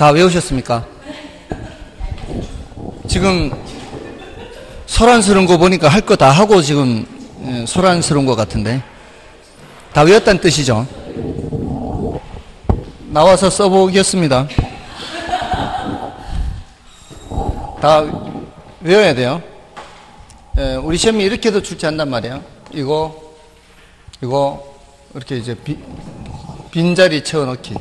다 외우셨습니까? 지금 소란스러운 거 보니까 할 거 다 하고 지금 소란스러운 것 같은데 다 외웠다는 뜻이죠? 나와서 써보겠습니다. 다 외워야 돼요. 우리 시험이 이렇게도 출제한단 말이에요. 이거 이렇게 이제 빈자리 채워넣기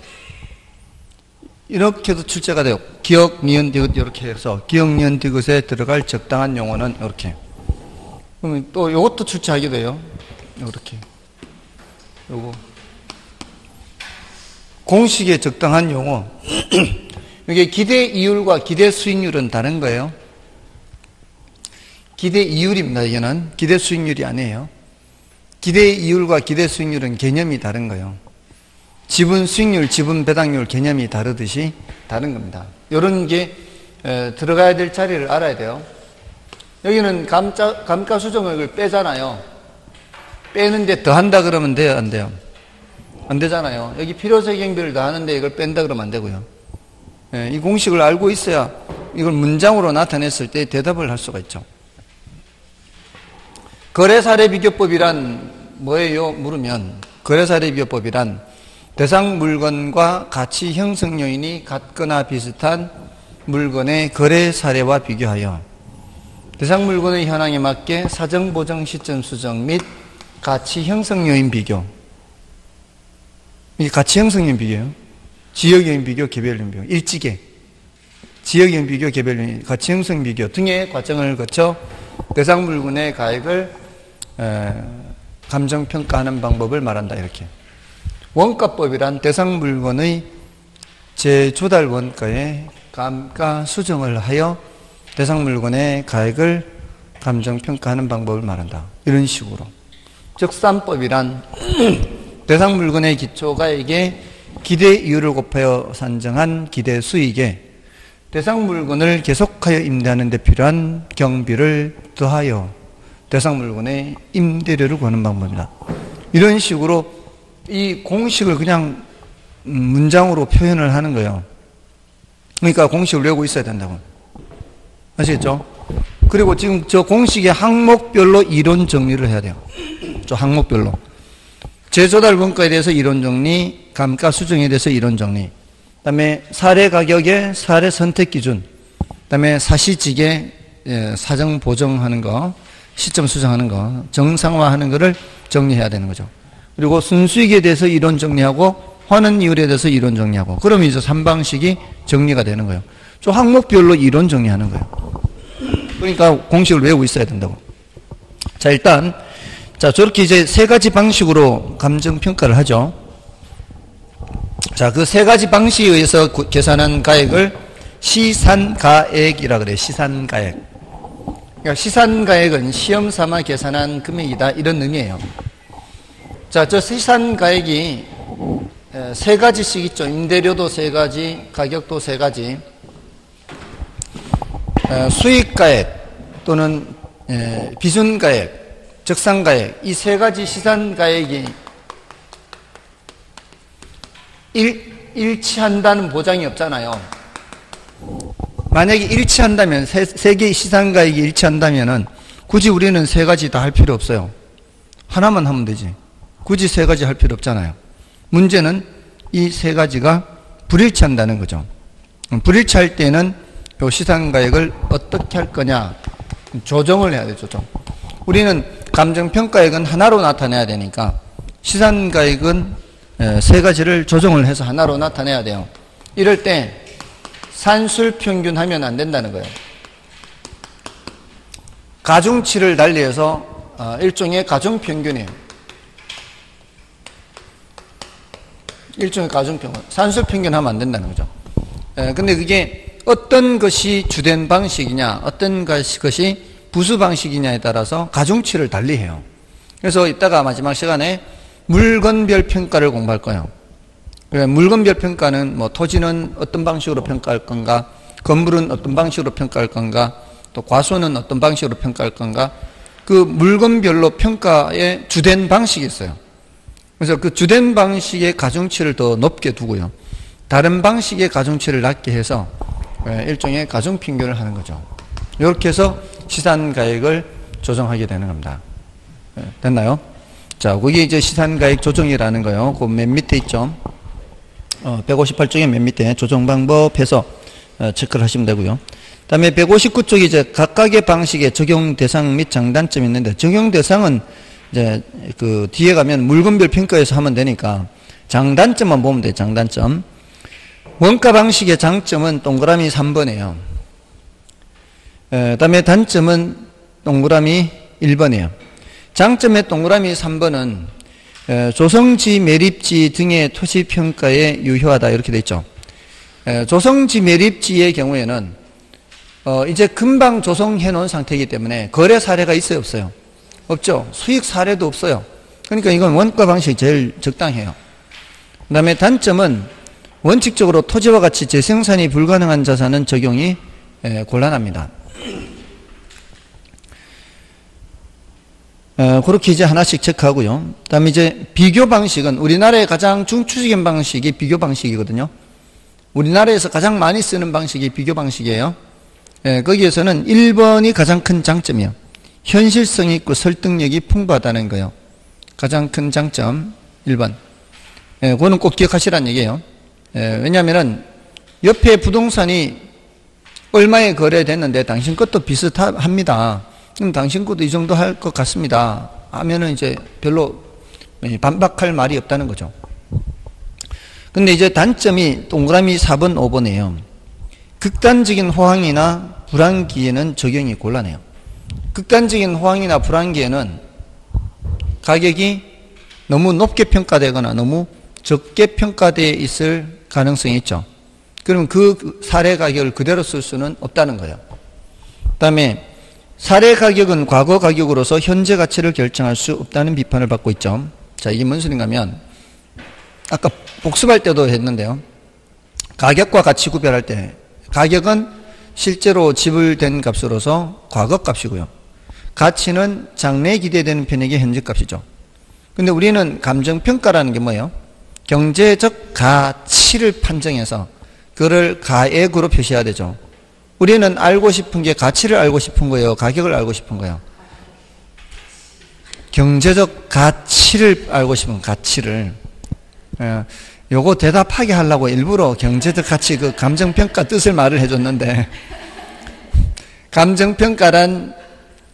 이렇게도 출제가 돼요. 기역, 니은, 디귿 이렇게 해서 기역, 니은, 디귿에 들어갈 적당한 용어는 이렇게. 그럼 또 이것도 출제하게 돼요. 이렇게. 요거 공식에 적당한 용어. 이게 기대 이율과 기대 수익률은 다른 거예요. 기대 이율입니다. 이거는 기대 수익률이 아니에요. 기대 이율과 기대 수익률은 개념이 다른 거예요. 지분 수익률, 지분 배당률 개념이 다르듯이 다른 겁니다. 이런 게 들어가야 될 자리를 알아야 돼요. 여기는 감가수정액을 빼잖아요. 빼는데 더한다 그러면 돼요? 안 돼요? 안 되잖아요. 여기 필요세 경비를 더하는데 이걸 뺀다 그러면 안 되고요. 이 공식을 알고 있어야 이걸 문장으로 나타냈을 때 대답을 할 수가 있죠. 거래사례 비교법이란 뭐예요? 물으면 거래사례 비교법이란 대상 물건과 가치 형성 요인이 같거나 비슷한 물건의 거래 사례와 비교하여 대상 물건의 현황에 맞게 사정 보정 시점 수정 및 가치 형성 요인 비교. 이게 가치 형성 요인 비교예요. 지역 요인 비교, 개별 요인 비교, 일지계. 지역 요인 비교, 개별 요인, 가치 형성 비교 등의 과정을 거쳐 대상 물건의 가액을 감정 평가하는 방법을 말한다. 이렇게. 원가법이란 대상 물건의 재조달 원가에 감가 수정을 하여 대상 물건의 가액을 감정평가하는 방법을 말한다. 이런 식으로. 적산법이란 대상 물건의 기초가액에 기대 이율을 곱하여 산정한 기대 수익에 대상 물건을 계속하여 임대하는 데 필요한 경비를 더하여 대상 물건의 임대료를 구하는 방법이다. 이런 식으로 이 공식을 그냥 문장으로 표현을 하는 거예요. 그러니까 공식을 외우고 있어야 된다고. 아시겠죠? 그리고 지금 저 공식의 항목별로 이론 정리를 해야 돼요. 저 항목별로. 재조달 원가에 대해서 이론 정리, 감가 수정에 대해서 이론 정리, 그 다음에 사례 가격의 사례 선택 기준, 그 다음에 사시직의 사정 보정하는 거, 시점 수정하는 거, 정상화하는 거를 정리해야 되는 거죠. 그리고 순수익에 대해서 이론 정리하고 환원이율에 대해서 이론 정리하고 그러면 이제 3방식이 정리가 되는 거예요. 저 항목별로 이론 정리하는 거예요. 그러니까 공식을 외우고 있어야 된다고. 자, 일단 자 저렇게 이제 세 가지 방식으로 감정평가를 하죠. 자, 그 세 가지 방식에 의해서 계산한 가액을 시산가액이라 그래요. 시산가액. 그러니까 시산가액은 시험 삼아 계산한 금액이다 이런 의미예요. 자, 저 시산가액이 세 가지씩 있죠. 임대료도 세 가지, 가격도 세 가지. 수익가액 또는 비순가액, 적산가액 이 세 가지 시산가액이 일치한다는 보장이 없잖아요. 만약에 일치한다면 세 개의 시산가액이 일치한다면은 굳이 우리는 세 가지 다 할 필요 없어요. 하나만 하면 되지. 굳이 세 가지 할 필요 없잖아요. 문제는 이 세 가지가 불일치한다는 거죠. 불일치할 때는 요 시산가액을 어떻게 할 거냐. 조정을 해야 돼요. 조정. 우리는 감정평가액은 하나로 나타내야 되니까 시산가액은 세 가지를 조정을 해서 하나로 나타내야 돼요. 이럴 때 산술평균 하면 안 된다는 거예요. 가중치를 달리해서 일종의 가중평균이에요. 일종의 가중평균, 산술평균 하면 안 된다는 거죠. 근데 그게 어떤 것이 주된 방식이냐, 어떤 것이 부수 방식이냐에 따라서 가중치를 달리해요. 그래서 이따가 마지막 시간에 물건별 평가를 공부할 거예요. 물건별 평가는 뭐 토지는 어떤 방식으로 평가할 건가, 건물은 어떤 방식으로 평가할 건가, 또 과수는 어떤 방식으로 평가할 건가, 그 물건별로 평가의 주된 방식이 있어요. 그래서 그 주된 방식의 가중치를 더 높게 두고요. 다른 방식의 가중치를 낮게 해서 일종의 가중평균을 하는 거죠. 이렇게 해서 시산가액을 조정하게 되는 겁니다. 됐나요? 자, 그게 이제 시산가액 조정이라는 거예요. 그 맨 밑에 있죠. 158쪽에 맨 밑에 조정방법 해서 체크를 하시면 되고요. 그 다음에 159쪽이 이제 각각의 방식의 적용 대상 및 장단점이 있는데, 적용 대상은 이제 그 뒤에 가면 물건별 평가에서 하면 되니까 장단점만 보면 돼요. 장단점. 원가 방식의 장점은 동그라미 3번이에요. 그 다음에 단점은 동그라미 1번이에요. 장점의 동그라미 3번은 조성지, 매립지 등의 토지평가에 유효하다 이렇게 돼 있죠. 조성지, 매립지의 경우에는 이제 금방 조성해 놓은 상태이기 때문에 거래 사례가 있어요, 없어요? 없죠. 수익 사례도 없어요. 그러니까 이건 원가 방식이 제일 적당해요. 그 다음에 단점은 원칙적으로 토지와 같이 재생산이 불가능한 자산은 적용이 곤란합니다. 그렇게 이제 하나씩 체크하고요. 그 다음에 이제 비교 방식은 우리나라의 가장 중추적인 방식이 비교 방식이거든요. 우리나라에서 가장 많이 쓰는 방식이 비교 방식이에요. 거기에서는 1번이 가장 큰 장점이에요. 현실성이 있고 설득력이 풍부하다는 거예요. 가장 큰 장점 1번. 그거는 꼭 기억하시라는 얘기예요. 왜냐하면은 옆에 부동산이 얼마에 거래됐는데 당신 것도 비슷합니다. 그럼 당신 것도 이 정도 할 것 같습니다. 하면은 이제 별로 반박할 말이 없다는 거죠. 근데 이제 단점이 동그라미 4번, 5번이에요. 극단적인 호황이나 불황기에는 적용이 곤란해요. 극단적인 호황이나 불황기에는 가격이 너무 높게 평가되거나 너무 적게 평가되어 있을 가능성이 있죠. 그러면 그 사례 가격을 그대로 쓸 수는 없다는 거예요. 그 다음에 사례 가격은 과거 가격으로서 현재 가치를 결정할 수 없다는 비판을 받고 있죠. 자, 이게 무슨 소린가 하면 아까 복습할 때도 했는데요. 가격과 가치 구별할 때 가격은 실제로 지불된 값으로서 과거값이고요. 가치는 장래에 기대되는 편익의 현재값이죠. 근데 우리는 감정평가라는 게 뭐예요? 경제적 가치를 판정해서 그를 가액으로 표시해야 되죠. 우리는 알고 싶은 게 가치를 알고 싶은 거예요? 가격을 알고 싶은 거예요? 경제적 가치를 알고 싶은 가치를. 요거 대답하게 하려고 일부러 경제적 가치 그 감정평가 뜻을 말을 해줬는데 감정평가란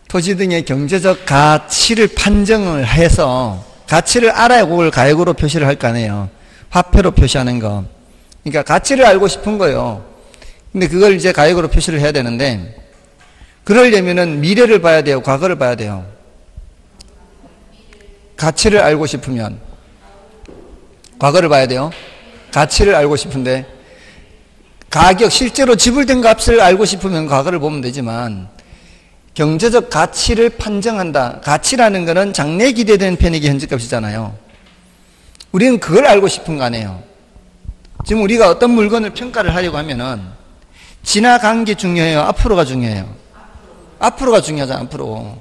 토지 등의 경제적 가치를 판정을 해서 가치를 알아야 그걸 가액으로 표시를 할 거 아니에요. 화폐로 표시하는 거. 그러니까 가치를 알고 싶은 거예요. 근데 그걸 이제 가액으로 표시를 해야 되는데, 그러려면은 미래를 봐야 돼요? 과거를 봐야 돼요? 가치를 알고 싶으면. 과거를 봐야 돼요? 가치를 알고 싶은데, 가격, 실제로 지불된 값을 알고 싶으면 과거를 보면 되지만, 경제적 가치를 판정한다. 가치라는 거는 장래에 기대되는 편익이 현재값이잖아요. 우리는 그걸 알고 싶은 거 아니에요. 지금 우리가 어떤 물건을 평가를 하려고 하면은, 지나간 게 중요해요? 앞으로가 중요해요? 앞으로가 중요하잖아. 앞으로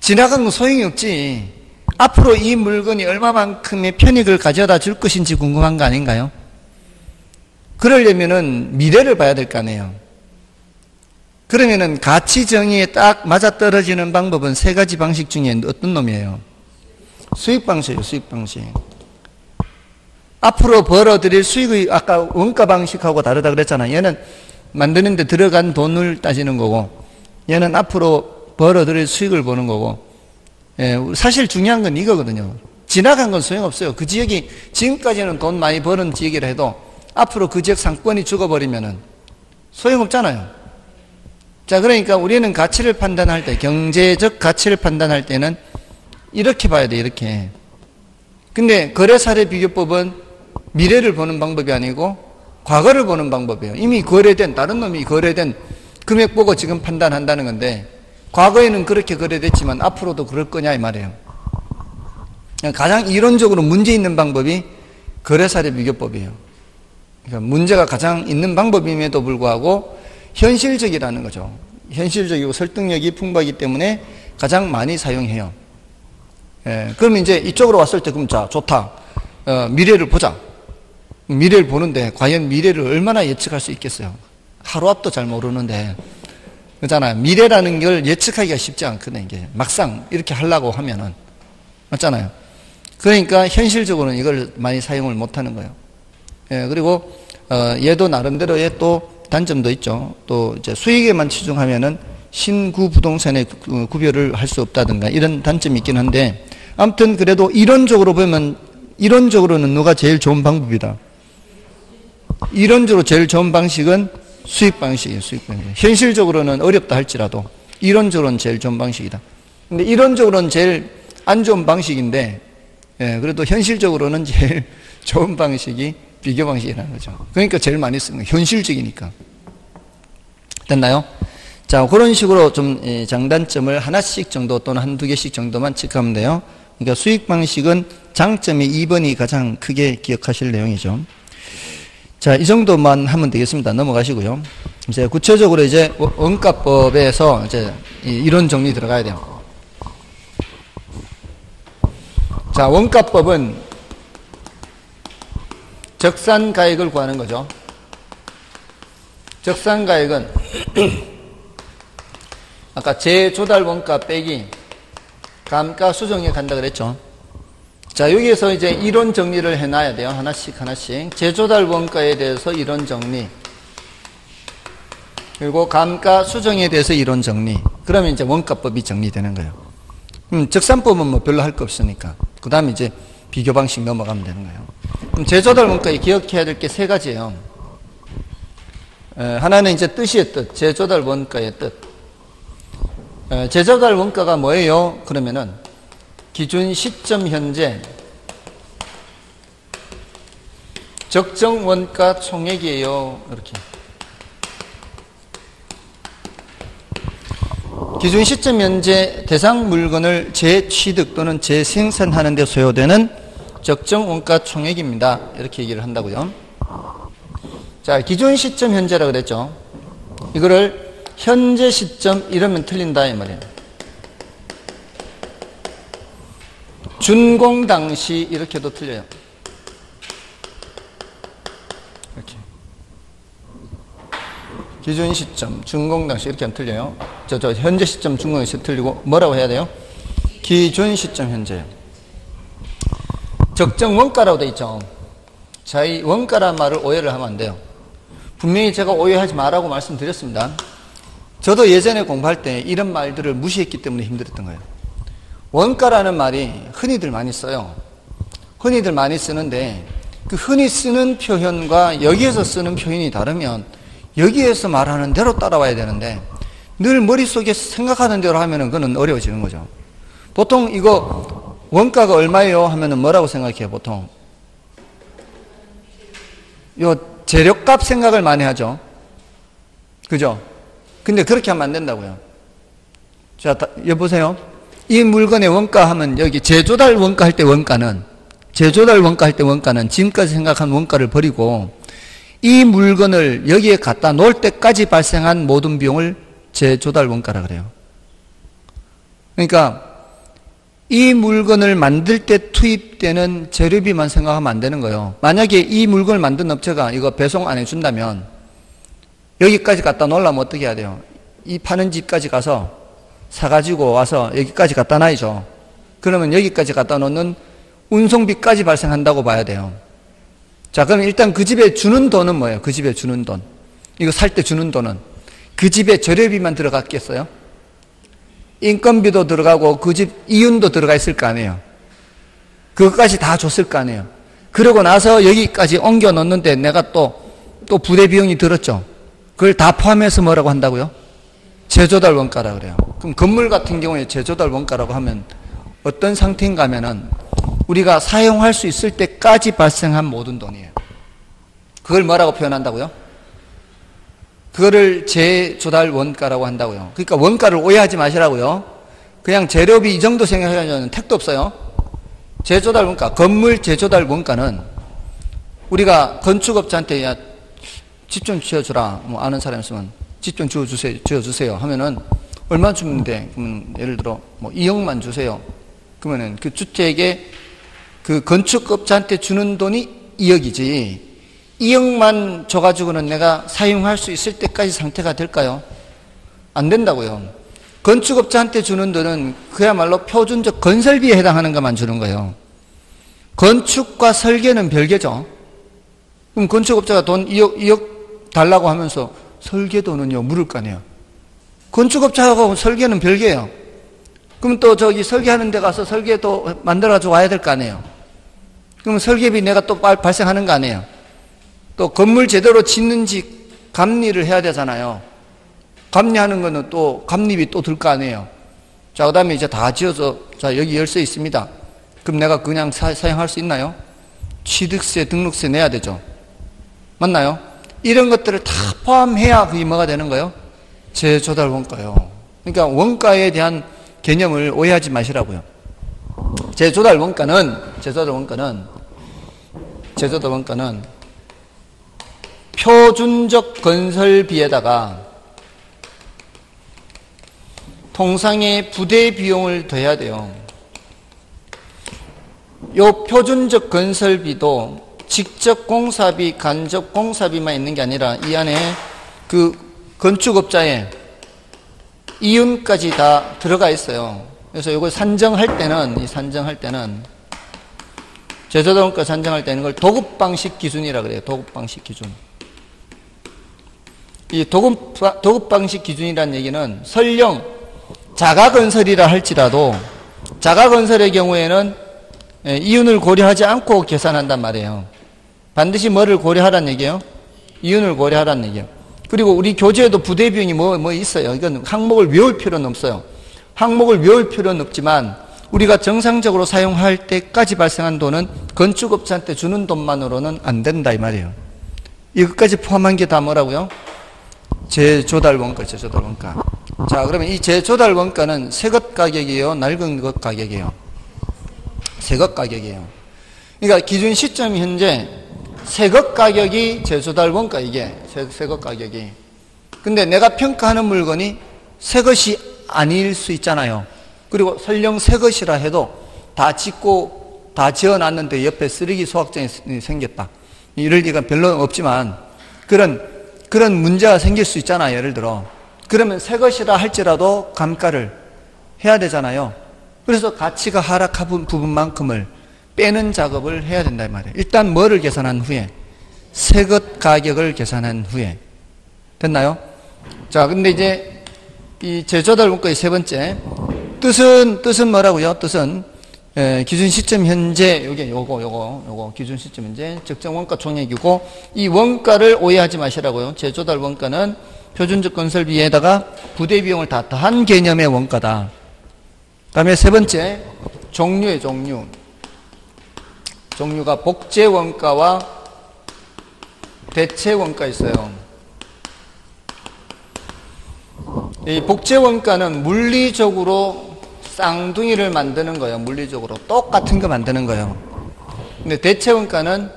지나간 건 소용이 없지. 앞으로 이 물건이 얼마만큼의 편익을 가져다 줄 것인지 궁금한 거 아닌가요? 그러려면은 미래를 봐야 될 거 아니에요. 그러면은 가치 정의에 딱 맞아떨어지는 방법은 세 가지 방식 중에 어떤 놈이에요? 수익 방식이에요. 수익 방식. 앞으로 벌어들일 수익의, 아까 원가 방식하고 다르다 그랬잖아. 얘는 만드는 데 들어간 돈을 따지는 거고, 얘는 앞으로 벌어들일 수익을 보는 거고. 예, 사실 중요한 건 이거거든요. 지나간 건 소용없어요. 그 지역이 지금까지는 돈 많이 버는 지역이라 해도 앞으로 그 지역 상권이 죽어버리면은 소용없잖아요. 자, 그러니까 우리는 가치를 판단할 때, 경제적 가치를 판단할 때는 이렇게 봐야 돼, 이렇게. 근데 거래 사례 비교법은 미래를 보는 방법이 아니고 과거를 보는 방법이에요. 이미 거래된, 다른 놈이 거래된 금액 보고 지금 판단한다는 건데, 과거에는 그렇게 거래됐지만 앞으로도 그럴 거냐 이 말이에요. 가장 이론적으로 문제 있는 방법이 거래 사례 비교법이에요. 그러니까 문제가 가장 있는 방법임에도 불구하고 현실적이라는 거죠. 현실적이고 설득력이 풍부하기 때문에 가장 많이 사용해요. 그러면 이제 이쪽으로 왔을 때, 그럼 자, 좋다. 미래를 보자. 미래를 보는데 과연 미래를 얼마나 예측할 수 있겠어요? 하루 앞도 잘 모르는데, 그렇잖아요. 미래라는 걸 예측하기가 쉽지 않거든요. 이게 막상 이렇게 하려고 하면은, 맞잖아요. 그러니까 현실적으로는 이걸 많이 사용을 못하는 거예요. 예, 그리고 얘도 나름대로의 또 단점도 있죠. 또 이제 수익에만 치중하면은 신구 부동산의 구별을 할 수 없다든가 이런 단점이 있긴 한데, 아무튼 그래도 이론적으로 보면 이론적으로는 누가 제일 좋은 방법이다. 이론적으로 제일 좋은 방식은 수익 방식이에요. 수익 방식. 현실적으로는 어렵다 할지라도 이론적으로는 제일 좋은 방식이다. 근데 이론적으로는 제일 안 좋은 방식인데, 예, 그래도 현실적으로는 제일 좋은 방식이 비교 방식이라는 거죠. 그러니까 제일 많이 쓰는 거예요. 현실적이니까. 됐나요? 자, 그런 식으로 좀 장단점을 하나씩 정도 또는 한두 개씩 정도만 체크하면 돼요. 그러니까 수익 방식은 장점이 2번이 가장 크게 기억하실 내용이죠. 자, 이 정도만 하면 되겠습니다. 넘어가시고요. 이제 구체적으로 이제 원가법에서 이제 이론 정리 들어가야 돼요. 자, 원가법은 적산가액을 구하는 거죠. 적산가액은 아까 재조달원가 빼기 감가수정에 간다 그랬죠. 자, 여기에서 이제 이론 정리를 해놔야 돼요. 하나씩 하나씩. 재조달 원가에 대해서 이론 정리, 그리고 감가 수정에 대해서 이론 정리. 그러면 이제 원가법이 정리되는 거예요. 적산법은 뭐 별로 할 거 없으니까 그 다음에 이제 비교 방식 넘어가면 되는 거예요. 그럼 재조달 원가에 기억해야 될 게 세 가지예요. 하나는 이제 뜻이의 뜻, 재조달 원가의 뜻. 재조달 원가가 뭐예요? 그러면은 기준 시점 현재 적정 원가 총액이에요. 이렇게. 기준 시점 현재 대상 물건을 재취득 또는 재생산하는 데 소요되는 적정 원가 총액입니다. 이렇게 얘기를 한다고요. 자, 기준 시점 현재라고 그랬죠. 이거를 현재 시점 이러면 틀린다 이 말이에요. 준공 당시 이렇게도 틀려요. 이렇게. 기준 시점, 준공 당시 이렇게 안 틀려요. 저 현재 시점, 준공 당시 틀리고 뭐라고 해야 돼요? 기준 시점 현재. 적정 원가라고 돼 있죠. 자, 이 원가란 말을 오해를 하면 안 돼요. 분명히 제가 오해하지 말라고 말씀드렸습니다. 저도 예전에 공부할 때 이런 말들을 무시했기 때문에 힘들었던 거예요. 원가라는 말이 흔히들 많이 써요. 흔히들 많이 쓰는데 그 흔히 쓰는 표현과 여기에서 쓰는 표현이 다르면 여기에서 말하는 대로 따라와야 되는데 늘 머릿속에 생각하는 대로 하면은 그거는 어려워지는 거죠. 보통 이거 원가가 얼마예요 하면은 뭐라고 생각해요? 보통 요 재료값 생각을 많이 하죠. 그죠? 근데 그렇게 하면 안 된다고요. 자, 여보세요? 이 물건의 원가 하면 여기 재조달 원가 할 때 원가는, 재조달 원가 할 때 원가는 지금까지 생각한 원가를 버리고 이 물건을 여기에 갖다 놓을 때까지 발생한 모든 비용을 재조달 원가라 그래요. 그러니까 이 물건을 만들 때 투입되는 재료비만 생각하면 안 되는 거예요. 만약에 이 물건을 만든 업체가 이거 배송 안 해준다면 여기까지 갖다 놓으려면 어떻게 해야 돼요? 이 파는 집까지 가서 사가지고 와서 여기까지 갖다 놔야죠. 그러면 여기까지 갖다 놓는 운송비까지 발생한다고 봐야 돼요. 자, 그럼 일단 그 집에 주는 돈은 뭐예요? 그 집에 주는 돈. 이거 살 때 주는 돈은 그 집에 재료비만 들어갔겠어요? 인건비도 들어가고 그 집 이윤도 들어가 있을 거 아니에요. 그것까지 다 줬을 거 아니에요. 그러고 나서 여기까지 옮겨 놓는데 내가 또 부대 비용이 들었죠. 그걸 다 포함해서 뭐라고 한다고요? 재조달 원가라 그래요. 그럼 건물 같은 경우에 재조달 원가라고 하면 어떤 상태인가 하면은 우리가 사용할 수 있을 때까지 발생한 모든 돈이에요. 그걸 뭐라고 표현한다고요? 그거를 재조달 원가라고 한다고요. 그러니까 원가를 오해하지 마시라고요. 그냥 재료비 이 정도 생각하면 택도 없어요. 재조달 원가, 건물 재조달 원가는 우리가 건축업자한테 야, 집 좀 지어주라. 뭐 아는 사람 있으면 집 좀 지어주세요 하면은 얼마 주는데, 그럼 예를 들어 뭐 2억만 주세요. 그러면은 그 주택에 그 건축업자한테 주는 돈이 2억이지 2억만 줘가지고는 내가 사용할 수 있을 때까지 상태가 될까요? 안 된다고요. 건축업자한테 주는 돈은 그야말로 표준적 건설비에 해당하는 것만 주는 거예요. 건축과 설계는 별개죠. 그럼 건축업자가 돈 2억 달라고 하면서 설계도는요 물을 거 아니에요. 건축업자하고 설계는 별개예요. 그럼 또 저기 설계하는 데 가서 설계도 만들어서 와야 될 거 아니에요. 그럼 설계비 내가 또 발생하는 거 아니에요. 또 건물 제대로 짓는지 감리를 해야 되잖아요. 감리하는 거는 또 감리비 또 들 거 아니에요. 자, 그 다음에 이제 다 지어서, 자, 여기 열쇠 있습니다. 그럼 내가 그냥 사용할 수 있나요? 취득세, 등록세 내야 되죠. 맞나요? 이런 것들을 다 포함해야 그게 뭐가 되는 거예요? 재조달 원가요. 그러니까 원가에 대한 개념을 오해하지 마시라고요. 재조달 원가는 표준적 건설비에다가 통상의 부대 비용을 더해야 돼요. 요 표준적 건설비도 직접 공사비, 간접 공사비만 있는 게 아니라 이 안에 그 건축업자의 이윤까지 다 들어가 있어요. 그래서 이걸 산정할 때는 재조달 원가 산정할 때는 이걸 도급 방식 기준이라 그래요. 도급 방식 기준. 이 도급 방식 기준이라는 얘기는 설령 자가 건설이라 할지라도 자가 건설의 경우에는 이윤을 고려하지 않고 계산한단 말이에요. 반드시 뭐를 고려하란 얘기예요? 이윤을 고려하란 얘기예요. 그리고 우리 교재에도 부대 비용이 뭐 있어요. 이건 항목을 외울 필요는 없어요. 항목을 외울 필요는 없지만 우리가 정상적으로 사용할 때까지 발생한 돈은 건축업자한테 주는 돈만으로는 안 된다 이 말이에요. 이것까지 포함한 게 다 뭐라고요? 재조달 원가. 자, 그러면 이 재조달 원가는 새 것 가격이에요? 낡은 것 가격이에요? 새 것 가격이에요. 그러니까 기준 시점이 현재 새 것 가격이 재조달 원가, 이게 새 것 가격이. 근데 내가 평가하는 물건이 새 것이 아닐 수 있잖아요. 그리고 설령 새 것이라 해도 다 짓고 다 지어놨는데 옆에 쓰레기 소각장이 생겼다. 이럴 리가 별로 없지만 그런 문제가 생길 수 있잖아요. 예를 들어. 그러면 새 것이라 할지라도 감가를 해야 되잖아요. 그래서 가치가 하락한 부분만큼을 빼는 작업을 해야 된다 이 말이에요. 일단 뭐를 계산한 후에? 새 것 가격을 계산한 후에. 됐나요? 자, 근데 이제 이 재조달 원가의 세 번째. 뜻은 뭐라고요? 뜻은 기준 시점 현재 요게 요거 기준 시점 현재 적정 원가 총액이고 이 원가를 오해하지 마시라고요. 재조달 원가는 표준적 건설비에다가 부대 비용을 다 더한 개념의 원가다. 그다음에 세 번째 종류가 복제 원가와 대체 원가 있어요. 이 복제 원가는 물리적으로 쌍둥이를 만드는 거예요. 물리적으로 똑같은 거 만드는 거예요. 근데 대체 원가는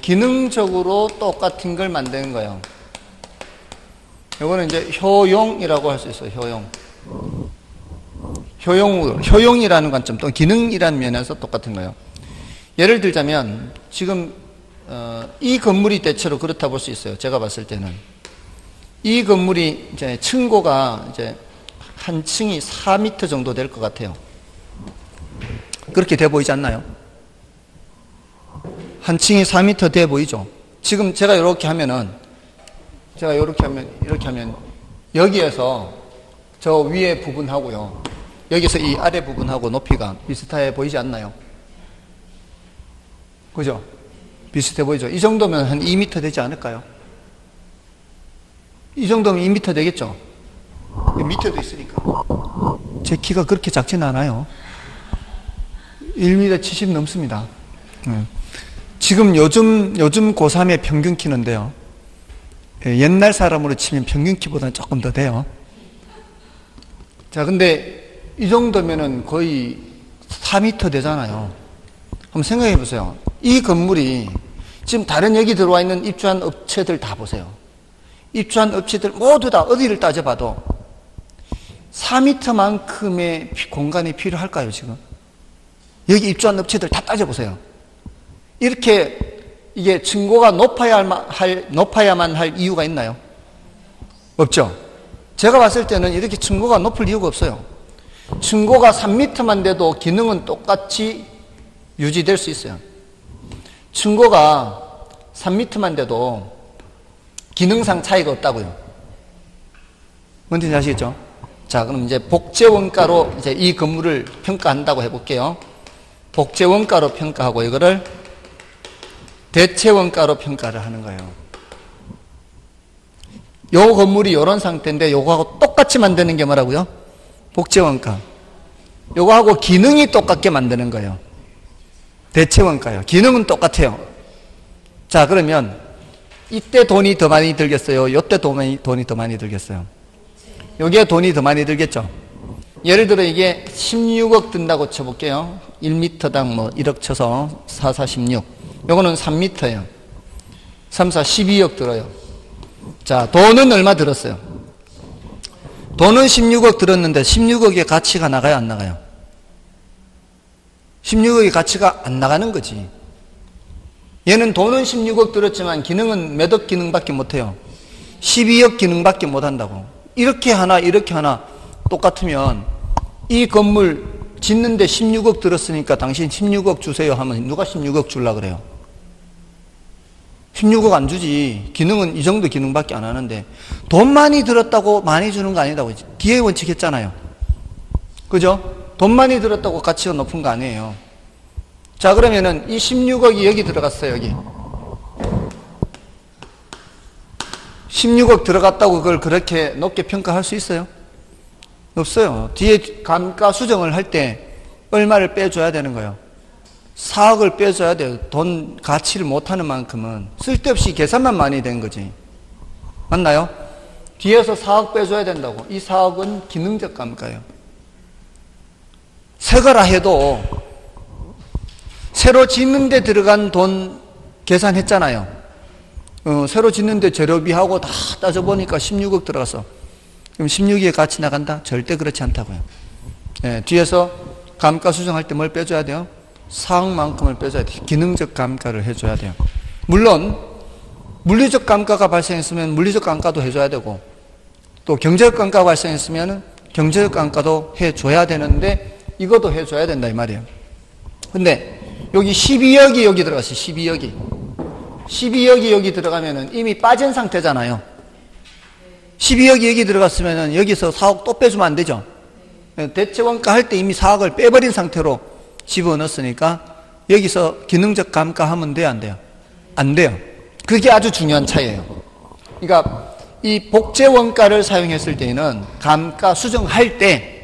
기능적으로 똑같은 걸 만드는 거예요. 요거는 이제 효용이라고 할 수 있어요. 효용이라는 관점 또 기능이라는 면에서 똑같은 거예요. 예를 들자면 지금 이 건물이 대체로 그렇다 볼 수 있어요. 제가 봤을 때는 이 건물이 이제 층고가 이제 한 층이 4m 정도 될 것 같아요. 그렇게 돼 보이지 않나요? 한 층이 4m 돼 보이죠? 지금 제가 이렇게 하면 여기에서 저 위에 부분하고요. 여기서 이 아래 부분하고 높이가 비슷해 보이지 않나요? 그죠? 비슷해 보이죠? 이 정도면 한 2m 되지 않을까요? 이 정도면 2m 되겠죠? 밑에도 있으니까. 제 키가 그렇게 작진 않아요. 1m 70 넘습니다. 지금 요즘 고3의 평균 키는데요. 옛날 사람으로 치면 평균 키보다는 조금 더 돼요. 자, 근데 이 정도면은 거의 4m 되잖아요. 한번 생각해 보세요. 이 건물이 지금 다른 여기 들어와 있는 입주한 업체들 다 보세요. 입주한 업체들 모두 다 어디를 따져봐도 4m만큼의 공간이 필요할까요, 지금? 여기 입주한 업체들 다 따져보세요. 이렇게 이게 증거가 높아야만 할 이유가 있나요? 없죠. 제가 봤을 때는 이렇게 증거가 높을 이유가 없어요. 증거가 3m만 돼도 기능은 똑같이 유지될 수 있어요. 증거가 3m만 돼도 기능상 차이가 없다고요. 뭔지 아시겠죠? 자, 그럼 이제 복제원가로 이제 이 건물을 평가한다고 해볼게요. 복제원가로 평가하고 이거를 대체원가로 평가를 하는 거예요. 요 건물이 이런 상태인데 요거하고 똑같이 만드는 게 뭐라고요? 복제원가. 요거하고 기능이 똑같게 만드는 거예요. 대체원가요. 기능은 똑같아요. 자, 그러면 이때 돈이 더 많이 들겠어요? 요때 돈이 더 많이 들겠어요? 요게 돈이 더 많이 들겠죠? 예를 들어 이게 16억 든다고 쳐볼게요. 1m당 뭐 1억 쳐서 4, 4, 16. 요거는 3m예요. 3, 4, 12억 들어요. 자, 돈은 얼마 들었어요? 돈은 16억 들었는데 16억의 가치가 나가요, 안 나가요? 16억의 가치가 안 나가는 거지. 얘는 돈은 16억 들었지만 기능은 몇 억 기능밖에 못해요? 12억 기능밖에 못한다고. 이렇게 하나 똑같으면 이 건물 짓는데 16억 들었으니까 당신 16억 주세요 하면 누가 16억 줄라 그래요? 16억 안 주지. 기능은 이 정도 기능밖에 안 하는데 돈 많이 들었다고 많이 주는 거 아니다고. 기회 원칙 했잖아요. 그죠? 돈 많이 들었다고 가치가 높은 거 아니에요. 자, 그러면은 이 16억이 여기 들어갔어요. 여기 16억 들어갔다고 그걸 그렇게 높게 평가할 수 있어요? 없어요. 뒤에 감가 수정을 할 때 얼마를 빼줘야 되는 거예요? 4억을 빼줘야 돼요. 돈 가치를 못하는 만큼은 쓸데없이 계산만 많이 된 거지. 맞나요? 뒤에서 4억 빼줘야 된다고. 이 4억은 기능적 감가예요. 새거라 해도 새로 짓는 데 들어간 돈 계산했잖아요. 새로 짓는데 재료비하고 다 따져보니까 16억 들어가서 그럼 16억에 같이 나간다? 절대 그렇지 않다고요. 네, 뒤에서 감가 수정할 때 뭘 빼줘야 돼요? 4억만큼을 빼줘야 돼요. 기능적 감가를 해줘야 돼요. 물론 물리적 감가가 발생했으면 물리적 감가도 해줘야 되고 또 경제적 감가가 발생했으면 경제적 감가도 해줘야 되는데 이것도 해줘야 된다 이 말이에요. 근데 여기 12억이 여기 들어갔어요. 12억이 여기 들어가면은 이미 빠진 상태잖아요. 12억이 여기 들어갔으면은 여기서 4억 또 빼주면 안 되죠. 대체원가 할 때 이미 4억을 빼버린 상태로 집어넣었으니까 여기서 기능적 감가하면 돼요, 안 돼요? 안 돼요. 그게 아주 중요한 차이예요. 그러니까 이 복제원가를 사용했을 때는 감가 수정할 때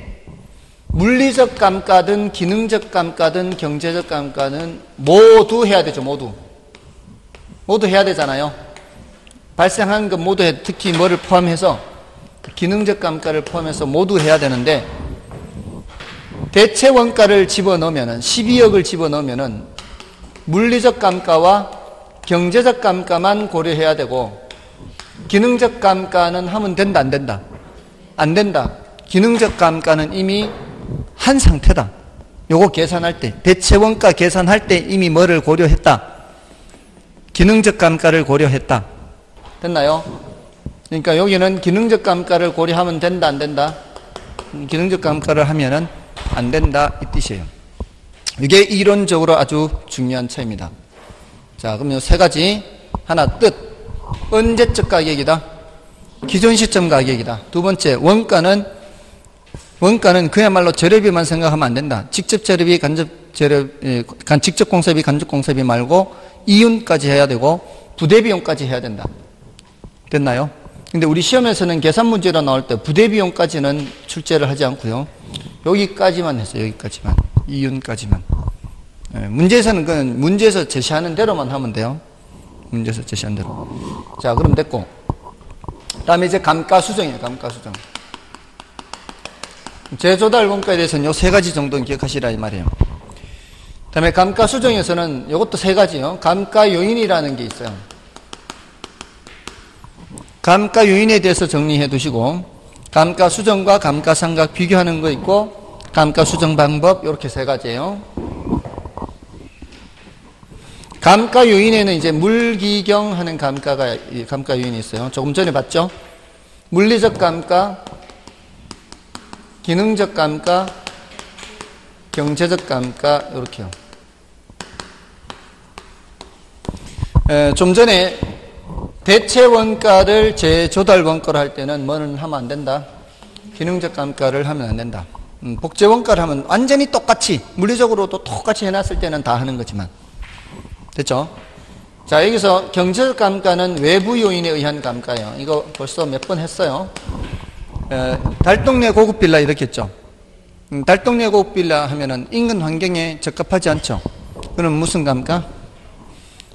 물리적 감가든 기능적 감가든 경제적 감가는 모두 해야 되죠, 모두 해야 되잖아요. 발생한 것 모두 특히 뭐를 포함해서 기능적 감가를 포함해서 모두 해야 되는데 대체 원가를 집어넣으면은 12억을 집어넣으면은 물리적 감가와 경제적 감가만 고려해야 되고 기능적 감가는 하면 된다 안 된다? 안 된다. 기능적 감가는 이미 한 상태다. 요거 계산할 때 대체 원가 계산할 때 이미 뭐를 고려했다? 기능적 감가를 고려했다. 됐나요? 그러니까 여기는 기능적 감가를 고려하면 된다, 안 된다? 기능적 감가를 하면은 안 된다, 이 뜻이에요. 이게 이론적으로 아주 중요한 차이입니다. 자, 그럼 요 세 가지. 하나, 뜻. 언제적 가격이다. 기존 시점 가격이다. 두 번째, 원가는 그야말로 재료비만 생각하면 안 된다. 직접 재료비, 직접 공세비, 간접 공세비 말고 이윤까지 해야 되고 부대비용까지 해야 된다. 됐나요? 근데 우리 시험에서는 계산 문제로 나올 때 부대비용까지는 출제를 하지 않고요. 여기까지만 했어요. 여기까지만. 이윤까지만. 문제에서는 그건 문제에서 제시하는 대로만 하면 돼요. 문제에서 제시한 대로. 자, 그럼 됐고. 다음에 이제 감가수정이에요. 감가수정. 재조달 원가에 대해서는 이 세 가지 정도는 기억하시라 이 말이에요. 그 다음에 감가수정에서는 이것도 세 가지요. 감가요인이라는 게 있어요. 감가요인에 대해서 정리해 두시고 감가수정과 감가상각 비교하는 거 있고 감가수정 방법 이렇게 세 가지예요. 감가 요인에는 이제 물기경하는 감가 요인이 있어요. 조금 전에 봤죠? 물리적 감가, 기능적 감가, 경제적 감가, 이렇게요. 좀 전에 대체 원가를 재조달 원가로 할 때는 뭐는 하면 안 된다. 기능적 감가를 하면 안 된다. 복제 원가를 하면 완전히 똑같이, 물리적으로도 똑같이 해놨을 때는 다 하는 거지만. 됐죠? 자, 여기서 경제적 감가는 외부 요인에 의한 감가예요. 이거 벌써 몇 번 했어요. 달동네 고급 빌라 이렇게 했죠. 달동네 고급 빌라 하면은 인근 환경에 적합하지 않죠. 그럼 무슨 감가?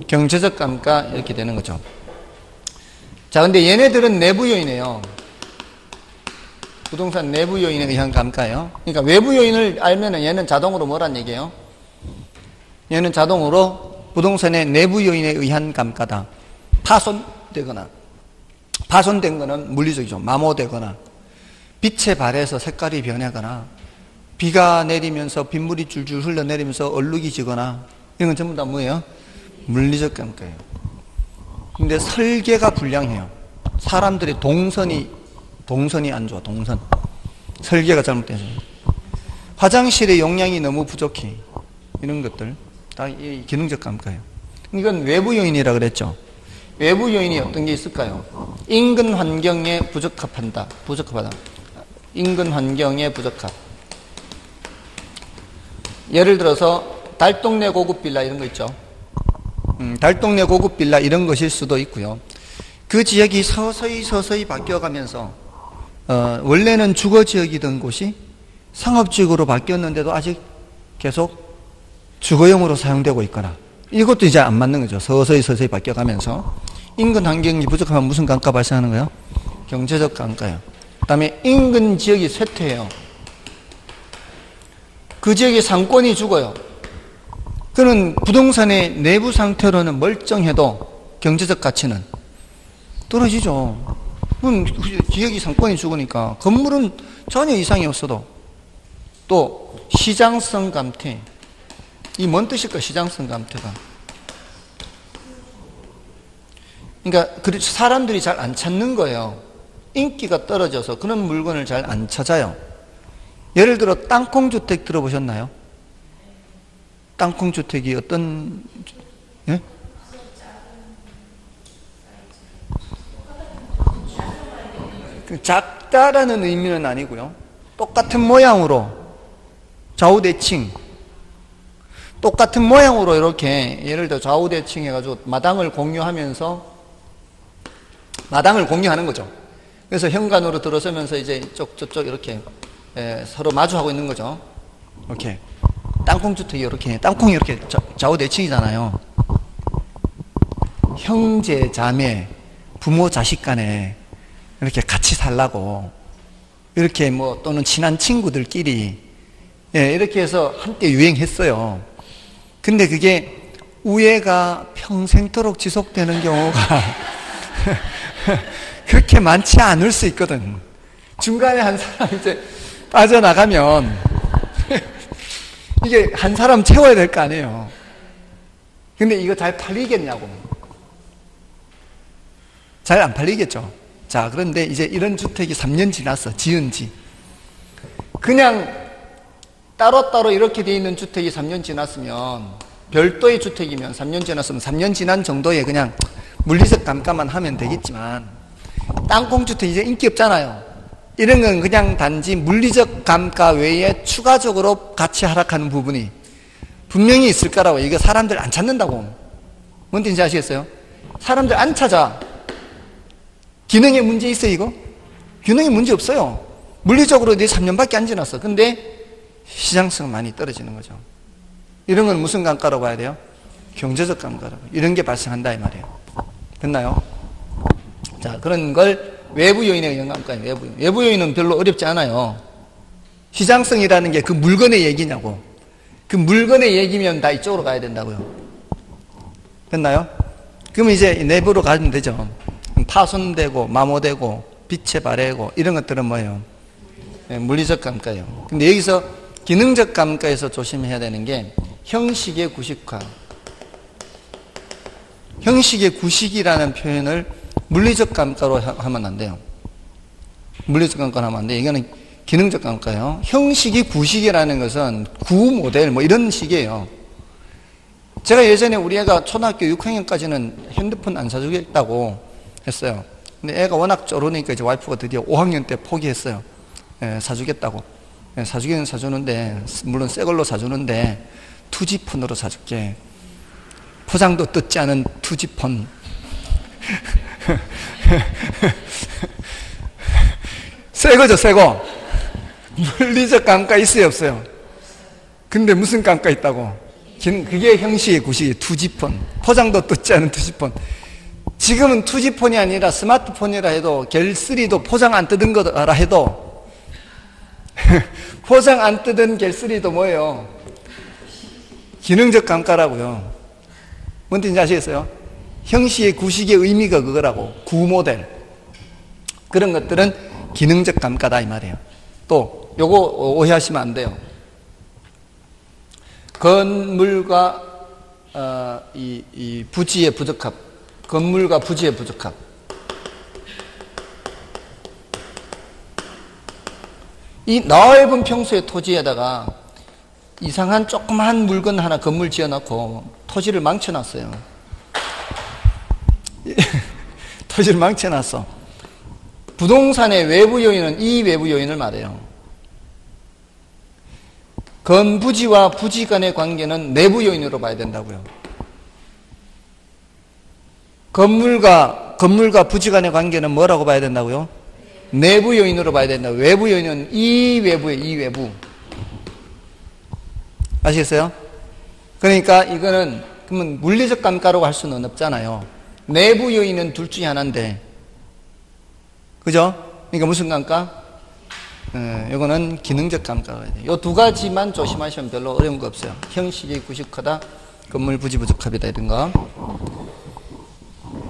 경제적 감가 이렇게 되는 거죠. 자, 근데 얘네들은 내부 요인이에요. 부동산 내부 요인에 의한 감가예요. 그러니까 외부 요인을 알면은 얘는 자동으로 뭐란 얘기예요? 얘는 자동으로 부동산의 내부 요인에 의한 감가다. 파손되거나, 파손된 거는 물리적이죠. 마모되거나, 빛에 발해서 색깔이 변하거나, 비가 내리면서 빗물이 줄줄 흘러내리면서 얼룩이 지거나, 이런 건 전부 다 뭐예요? 물리적 감가예요. 근데 설계가 불량해요. 사람들이 동선이 안 좋아. 동선 설계가 잘못돼서 화장실의 용량이 너무 부족해. 이런 것들 다 기능적 감가예요. 이건 외부 요인이라 그랬죠. 외부 요인이 어떤 게 있을까요? 인근 환경에 부적합하다. 인근 환경에 부적합. 예를 들어서 달동네 고급 빌라 이런 거 있죠. 달동네 고급 빌라 이런 것일 수도 있고요. 그 지역이 서서히 바뀌어가면서 원래는 주거지역이던 곳이 상업지역으로 바뀌었는데도 아직 계속 주거용으로 사용되고 있거나, 이것도 이제 안 맞는 거죠. 서서히 바뀌어가면서 인근 환경이 부족하면 무슨 감가 발생하는 거예요? 경제적 감가예요. 그 다음에 인근 지역이 쇠퇴해요. 그 지역의 상권이 죽어요. 그는 부동산의 내부 상태로는 멀쩡해도 경제적 가치는 떨어지죠. 그럼 지역이 상권이 죽으니까 건물은 전혀 이상이 없어도. 또 시장성 감퇴. 이 뭔 뜻일까? 시장성 감퇴가. 그러니까 사람들이 잘 안 찾는 거예요. 인기가 떨어져서 그런 물건을 잘 안 찾아요. 예를 들어 땅콩주택 들어보셨나요? 땅콩주택이 어떤, 예? 작다라는 의미는 아니고요. 똑같은 모양으로 좌우대칭, 똑같은 모양으로 이렇게, 예를 들어 좌우대칭 해가지고 마당을 공유하는 거죠. 그래서 현관으로 들어서면서 이제 이쪽 저쪽 이렇게 서로 마주하고 있는 거죠. 이렇게. 땅콩주택이 이렇게, 땅콩이 이렇게 좌우대칭이잖아요. 형제, 자매, 부모, 자식 간에 이렇게 같이 살라고, 이렇게 뭐 또는 친한 친구들끼리, 예, 이렇게 해서 한때 유행했어요. 근데 그게 우애가 평생토록 지속되는 경우가 그렇게 많지 않을 수 있거든. 중간에 한 사람 이제 빠져나가면 이게 한 사람 채워야 될 거 아니에요. 근데 이거 잘 팔리겠냐고. 잘 안 팔리겠죠. 자, 그런데 이제 이런 주택이 3년 지났어. 지은 지. 그냥 따로따로 이렇게 돼 있는 주택이 3년 지났으면, 별도의 주택이면 3년 지났으면 3년 지난 정도에 그냥 물리적 감가만 하면 되겠지만, 땅콩주택 이제 인기 없잖아요. 이런 건 그냥 단지 물리적 감가 외에 추가적으로 같이 하락하는 부분이 분명히 있을 거라고. 이거 사람들 안 찾는다고. 뭔 뜻인지 아시겠어요? 사람들 안 찾아. 기능에 문제 있어요, 이거? 기능에 문제 없어요. 물리적으로 이제 3년밖에 안 지났어. 근데 시장성 많이 떨어지는 거죠. 이런 건 무슨 감가라고 봐야 돼요? 경제적 감가라고. 이런 게 발생한다, 이 말이에요. 됐나요? 자, 그런 걸 외부 요인에 의한 감가예요. 외부 요인은 별로 어렵지 않아요. 시장성이라는 게 그 물건의 얘기냐고. 그 물건의 얘기면 다 이쪽으로 가야 된다고요. 됐나요? 그럼 이제 내부로 가면 되죠. 파손되고 마모되고 빛에 발해고 이런 것들은 뭐예요? 네, 물리적 감가예요. 근데 여기서 기능적 감가에서 조심해야 되는 게 형식의 구식화. 형식의 구식이라는 표현을 물리적 감가로 하면 안 돼요. 물리적 감가로 하면 안 돼요. 이거는 기능적 감가예요. 형식이 구식이라는 것은 구, 모델 뭐 이런 식이에요. 제가 예전에 우리 애가 초등학교 6학년까지는 핸드폰 안 사주겠다고 했어요. 근데 애가 워낙 쫄으니까 이제 와이프가 드디어 5학년 때 포기했어요. 예, 사주겠다고. 예, 사주기는 사주는데, 물론 새 걸로 사주는데, 2G 폰으로 사줄게. 포장도 뜯지 않은 2G 폰. 새 거죠, 새 거. 물리적 감가 있어요, 없어요? 근데 무슨 감가 있다고? 그게 형식의 구식이 2G 폰. 포장도 뜯지 않은 2G 폰. 지금은 2G 폰이 아니라 스마트폰이라 해도 갤3도 포장 안 뜯은 거라 해도 포장 안 뜯은 갤3도 뭐예요? 기능적 감가라고요. 뭔지 아시겠어요? 형식의 구식의 의미가 그거라고. 구모델 그런 것들은 기능적 감가다 이 말이에요. 또 요거 오해하시면 안 돼요. 건물과 이 부지의 부적합. 건물과 부지의 부적합. 이 넓은 평수의 토지에다가 이상한 조그만 물건 하나 건물 지어놓고 토지를 망쳐놨어요. 토지를 망쳐놨어. 부동산의 외부 요인은 이 외부 요인을 말해요. 건부지와 부지 간의 관계는 내부 요인으로 봐야 된다고요. 건물과 부지 간의 관계는 뭐라고 봐야 된다고요? 내부 요인으로 봐야 된다고요. 외부 요인은 이 외부예요. 이 외부. 아시겠어요? 그러니까 이거는 그러면 물리적 감가라고 할 수는 없잖아요. 내부 요인은 둘 중에 하나인데. 그죠? 그러니까 무슨 감가? 이거는 기능적 감가가 돼요. 이 두 가지만 조심하시면 별로 어려운 거 없어요. 형식이 구식하다, 건물 부지 부적합이다 이런가.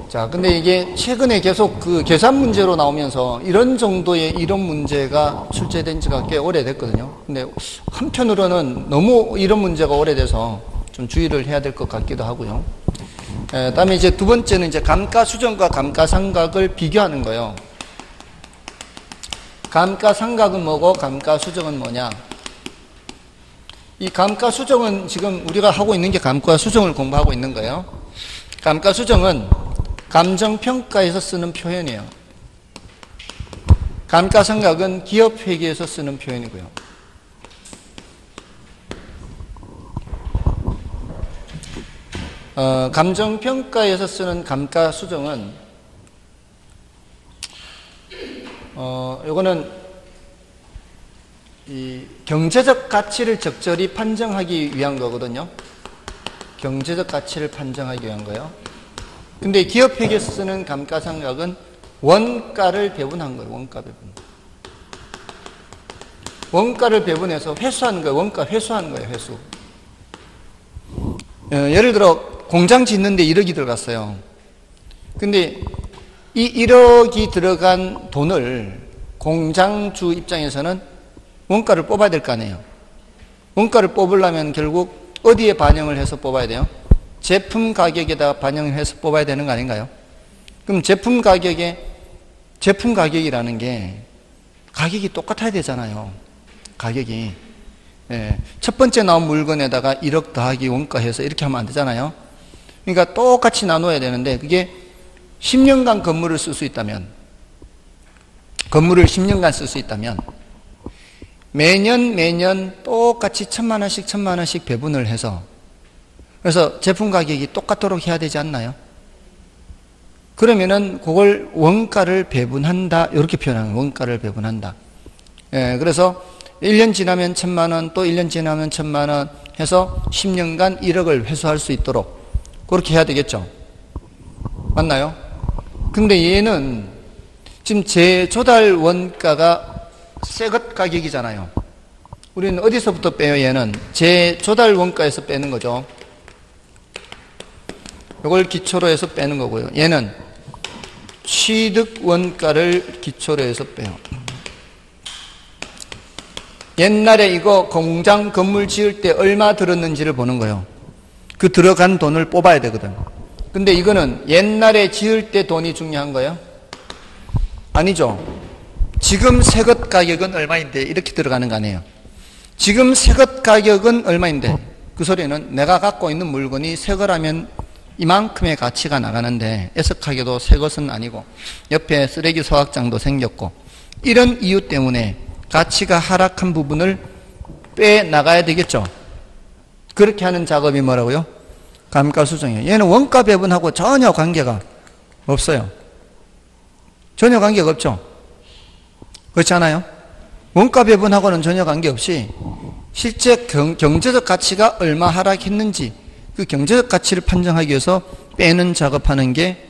자, 근데 이게 최근에 계속 그 계산 문제로 나오면서 이런 정도의 이런 문제가 출제된 지가 꽤 오래됐거든요. 근데 한편으로는 너무 이런 문제가 오래돼서 좀 주의를 해야 될 것 같기도 하고요. 다음에 이제 두 번째는 이제 감가수정과 감가상각을 비교하는 거예요. 감가상각은 뭐고 감가수정은 뭐냐. 이 감가수정은 지금 우리가 하고 있는 게 감가수정을 공부하고 있는 거예요. 감가수정은 감정평가에서 쓰는 표현이에요. 감가상각은 기업회계에서 쓰는 표현이고요. 감정평가에서 쓰는 감가수정은 요거는 이 경제적 가치를 적절히 판정하기 위한 거거든요. 경제적 가치를 판정하기 위한 거예요. 근데 기업회계에서 쓰는 감가상각은 원가를 배분한 거예요. 원가 배분. 원가를 배분해서 회수한 거예요. 원가 회수한 거예요. 회수. 예를 들어 공장 짓는데 1억이 들어갔어요. 근데 이 1억이 들어간 돈을 공장주 입장에서는 원가를 뽑아야 될 거 아니에요. 원가를 뽑으려면 결국 어디에 반영을 해서 뽑아야 돼요? 제품 가격에다가 반영해서 뽑아야 되는 거 아닌가요? 그럼 제품 가격이라는 게 가격이 똑같아야 되잖아요. 가격이. 예. 첫 번째 나온 물건에다가 1억 더하기 원가해서 이렇게 하면 안 되잖아요. 그러니까 똑같이 나눠야 되는데 그게 10년간 건물을 쓸 수 있다면, 건물을 10년간 쓸 수 있다면 매년 똑같이 1000만 원씩 배분을 해서 그래서 제품 가격이 똑같도록 해야 되지 않나요? 그러면은 그걸 원가를 배분한다 이렇게 표현하는 거예요. 원가를 배분한다. 예, 그래서 1년 지나면 1000만 원, 또 1년 지나면 1000만 원 해서 10년간 1억을 회수할 수 있도록 그렇게 해야 되겠죠. 맞나요? 근데 얘는 지금 재조달 원가가 새것 가격이잖아요. 우리는 어디서부터 빼요? 얘는 재조달 원가에서 빼는 거죠. 이걸 기초로 해서 빼는 거고요. 얘는 취득 원가를 기초로 해서 빼요. 옛날에 이거 공장 건물 지을 때 얼마 들었는지를 보는 거예요. 그 들어간 돈을 뽑아야 되거든. 근데 이거는 옛날에 지을 때 돈이 중요한 거예요? 아니죠. 지금 새것 가격은 얼마인데 이렇게 들어가는 거 아니에요. 지금 새것 가격은 얼마인데, 그 소리는 내가 갖고 있는 물건이 새거라면 이만큼의 가치가 나가는데 애석하게도 새것은 아니고 옆에 쓰레기 소각장도 생겼고, 이런 이유 때문에 가치가 하락한 부분을 빼나가야 되겠죠. 그렇게 하는 작업이 뭐라고요? 감가수정이에요. 얘는 원가 배분하고 전혀 관계가 없어요. 전혀 관계가 없죠. 그렇지 않아요? 원가 배분하고는 전혀 관계없이 실제 경제적 가치가 얼마 하락했는지, 그 경제적 가치를 판정하기 위해서 빼는 작업하는 게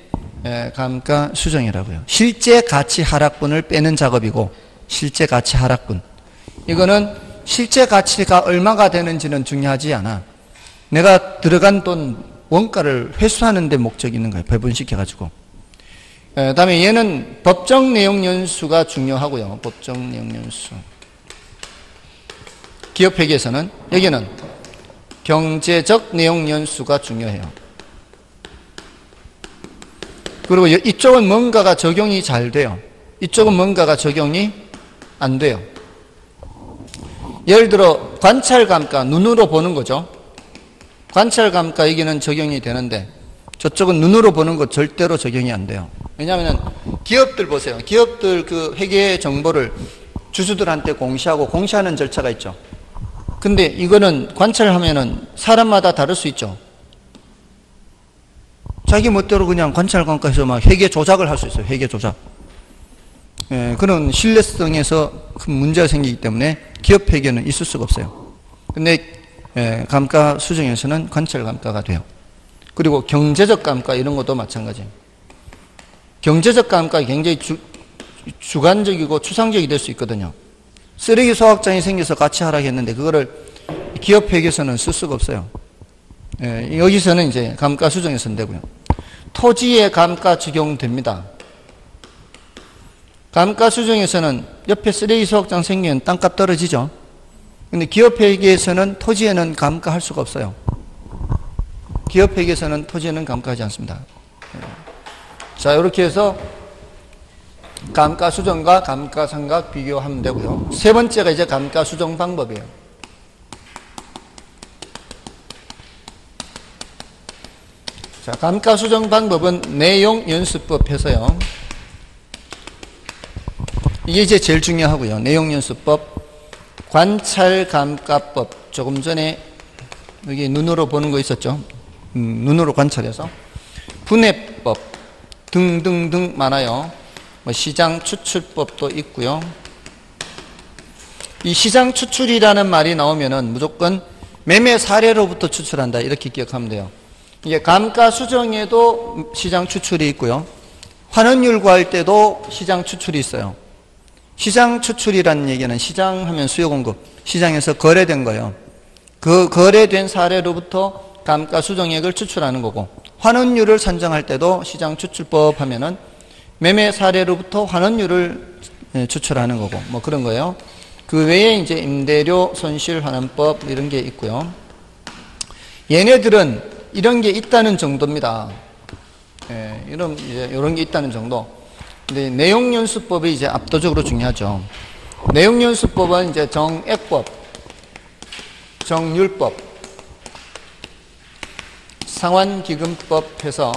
감가수정이라고요. 실제 가치 하락분을 빼는 작업이고, 실제 가치 하락분, 이거는 실제 가치가 얼마가 되는지는 중요하지 않아. 내가 들어간 돈 원가를 회수하는 데 목적이 있는 거예요. 배분시켜가지고. 그 다음에 얘는 법정 내용 연수가 중요하고요. 법정 내용 연수. 기업회계에서는, 여기는 경제적 내용 연수가 중요해요. 그리고 이쪽은 뭔가가 적용이 잘 돼요. 이쪽은 뭔가가 적용이 안 돼요. 예를 들어 관찰감가, 눈으로 보는 거죠. 관찰감가 여기는 적용이 되는데 저쪽은 눈으로 보는 거 절대로 적용이 안 돼요. 왜냐하면 기업들 보세요. 기업들 그 회계 정보를 주주들한테 공시하고 공시하는 절차가 있죠. 근데 이거는 관찰하면은 사람마다 다를 수 있죠. 자기 멋대로 그냥 관찰관가에서 막 회계 조작을 할 수 있어요. 회계 조작. 예, 그런 신뢰성에서 큰 문제가 생기기 때문에 기업 회계는 있을 수가 없어요. 근데 예, 감가 수정에서는 관찰 감가가 돼요. 그리고 경제적 감가 이런 것도 마찬가지예요. 경제적 감가 굉장히 주관적이고 추상적이 될 수 있거든요. 쓰레기 소각장이 생겨서 같이 하락했는데 그거를 기업 회계에서는 쓸 수가 없어요. 예, 여기서는 이제 감가 수정에서는 되고요. 토지의 감가 적용됩니다. 감가 수정에서는 옆에 쓰레기 소각장 생기면 땅값 떨어지죠. 근데 기업회계에서는 토지에는 감가할 수가 없어요. 기업회계에서는 토지에는 감가하지 않습니다. 자, 이렇게 해서 감가 수정과 감가 상각 비교하면 되고요. 세 번째가 이제 감가 수정 방법이에요. 자, 감가 수정 방법은 내용 연수법 해서요. 이게 이제 제일 중요하고요. 내용연수법, 관찰감가법. 조금 전에 여기 눈으로 보는 거 있었죠. 눈으로 관찰해서. 분해법 등등등 많아요. 뭐 시장 추출법도 있고요. 이 시장 추출이라는 말이 나오면은 무조건 매매 사례로부터 추출한다 이렇게 기억하면 돼요. 이게 감가 수정에도 시장 추출이 있고요. 환원율 구할 때도 시장 추출이 있어요. 시장 추출이라는 얘기는 시장 하면 수요 공급, 시장에서 거래된 거예요. 그 거래된 사례로부터 감가 수정액을 추출하는 거고, 환원율을 산정할 때도 시장 추출법 하면은 매매 사례로부터 환원율을 추출하는 거고, 뭐 그런 거예요. 그 외에 이제 임대료 손실 환원법 이런 게 있고요. 얘네들은 이런 게 있다는 정도입니다. 예, 이런 게 있다는 정도. 근데 내용연수법이 이제 압도적으로 중요하죠. 내용연수법은 이제 정액법, 정률법, 상환기금법 해서,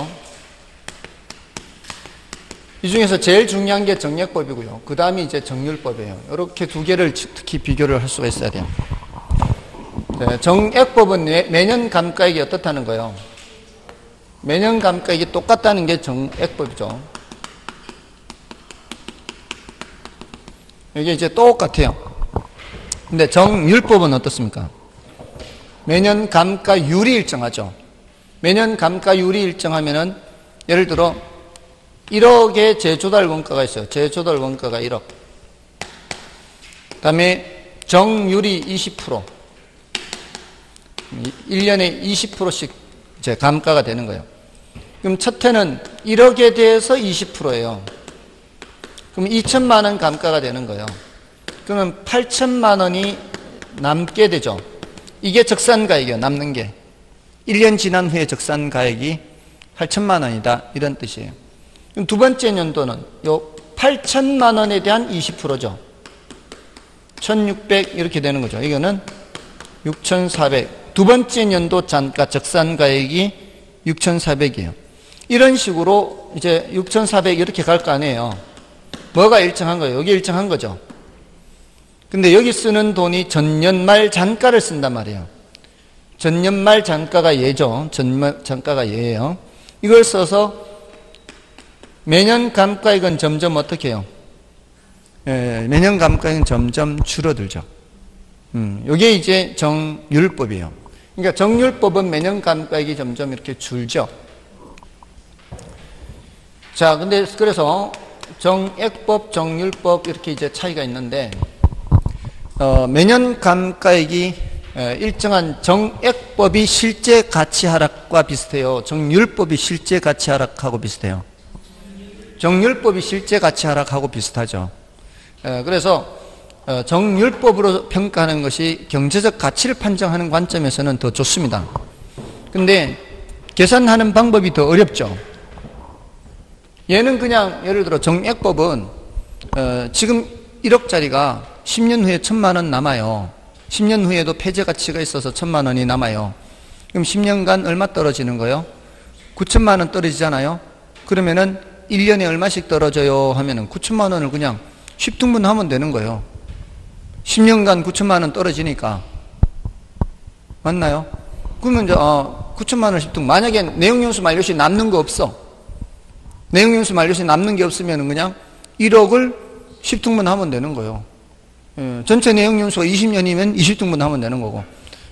이 중에서 제일 중요한 게 정액법이고요. 그 다음이 이제 정률법이에요. 이렇게 두 개를 특히 비교를 할 수가 있어야 돼요. 네, 정액법은 매년 감가액이 어떻다는 거예요? 매년 감가액이 똑같다는 게 정액법이죠. 이게 이제 똑같아요. 근데 정률법은 어떻습니까? 매년 감가율이 일정하죠. 매년 감가율이 일정하면은 예를 들어 1억의 재조달 원가가 있어요. 재조달 원가가 1억. 그다음에 정률이 20%. 1년에 20%씩 이제 감가가 되는 거예요. 그럼 첫 해는 1억에 대해서 20%예요. 그럼 2천만 원 감가가 되는 거예요. 그러면 8천만 원이 남게 되죠. 이게 적산가액이에요. 남는 게. 1년 지난 후에 적산가액이 8,000만 원이다 이런 뜻이에요. 그럼 두 번째 연도는 요 8,000만 원에 대한 20%죠. 1,600 이렇게 되는 거죠. 이거는 6,400. 두 번째 연도 잔가 적산가액이 6,400이에요. 이런 식으로 이제 6,400 이렇게 갈 거 아니에요. 뭐가 일정한 거예요? 여기 일정한 거죠. 근데 여기 쓰는 돈이 전년말 잔가를 쓴단 말이에요. 전년말 잔가가 예죠. 전년말 잔가가 예예요. 이걸 써서 매년 감가액은 점점 어떻게 해요? 예, 매년 감가액은 점점 줄어들죠. 이게 이제 정률법이에요. 그러니까 정률법은 매년 감가액이 점점 이렇게 줄죠. 자, 근데 그래서 정액법, 정률법 이렇게 이제 차이가 있는데 매년 감가액이 일정한 정액법이 실제 가치 하락과 비슷해요? 정률법이 실제 가치 하락하고 비슷해요? 정률법이 실제 가치 하락하고 비슷하죠. 그래서 정률법으로 평가하는 것이 경제적 가치를 판정하는 관점에서는 더 좋습니다. 근데 계산하는 방법이 더 어렵죠. 얘는 그냥 예를 들어 정액법은 지금 1억짜리가 10년 후에 1,000만 원 남아요. 10년 후에도 폐재 가치가 있어서 1,000만 원이 남아요. 그럼 10년간 얼마 떨어지는 거예요? 9,000만 원 떨어지잖아요. 그러면은 1년에 얼마씩 떨어져요 하면은 9,000만 원을 그냥 10등분하면 되는 거예요. 10년간 9,000만 원 떨어지니까. 맞나요? 그러면 이제 9,000만 원 10등. 만약에 내용연수 만료시 남는 거 없어. 내용연수 만료시 남는 게 없으면 그냥 1억을 10등분하면 되는 거예요. 전체 내용연수가 20년이면 20등분하면 되는 거고.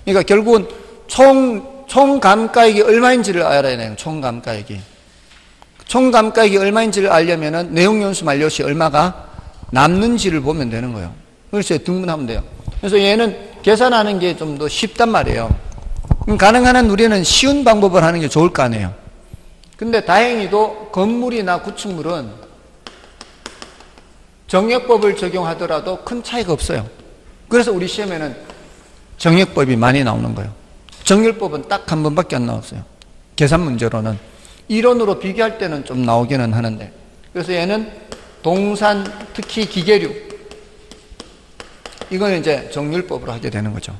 그러니까 결국은 총 감가액이 얼마인지를 알아야 돼요. 총 감가액이. 총 감가액이 얼마인지를 알려면은 내용연수 만료시 얼마가 남는지를 보면 되는 거예요. 그래서 등분하면 돼요. 그래서 얘는 계산하는 게 좀 더 쉽단 말이에요. 가능한 한 우리는 쉬운 방법을 하는 게 좋을 거 아니에요. 근데 다행히도 건물이나 구축물은 정액법을 적용하더라도 큰 차이가 없어요. 그래서 우리 시험에는 정액법이 많이 나오는 거예요. 정률법은 딱 한 번밖에 안 나왔어요. 계산 문제로는. 이론으로 비교할 때는 좀 나오기는 하는데. 그래서 얘는 동산, 특히 기계류. 이건 이제 정률법으로 하게 되는 거죠.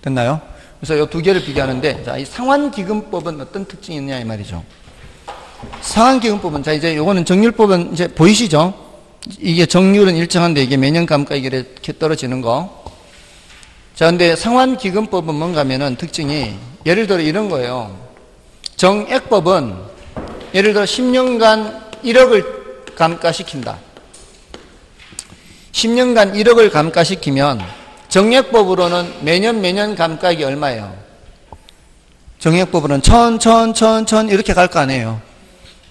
됐나요? 그래서 이 두 개를 비교하는데, 자, 이 상환기금법은 어떤 특징이 있냐, 이 말이죠. 상환기금법은, 자, 이제 요거는 정률법은 이제 보이시죠? 이게 정률은 일정한데 이게 매년 감가액이 이렇게 떨어지는 거. 자, 근데 상환기금법은 뭔가 하면은 특징이, 예를 들어 이런 거예요. 정액법은 예를 들어 10년간 1억을 감가시킨다. 10년간 1억을 감가시키면 정액법으로는 매년 감가액이 얼마예요? 정액법으로는 천 이렇게 갈 거 아니에요.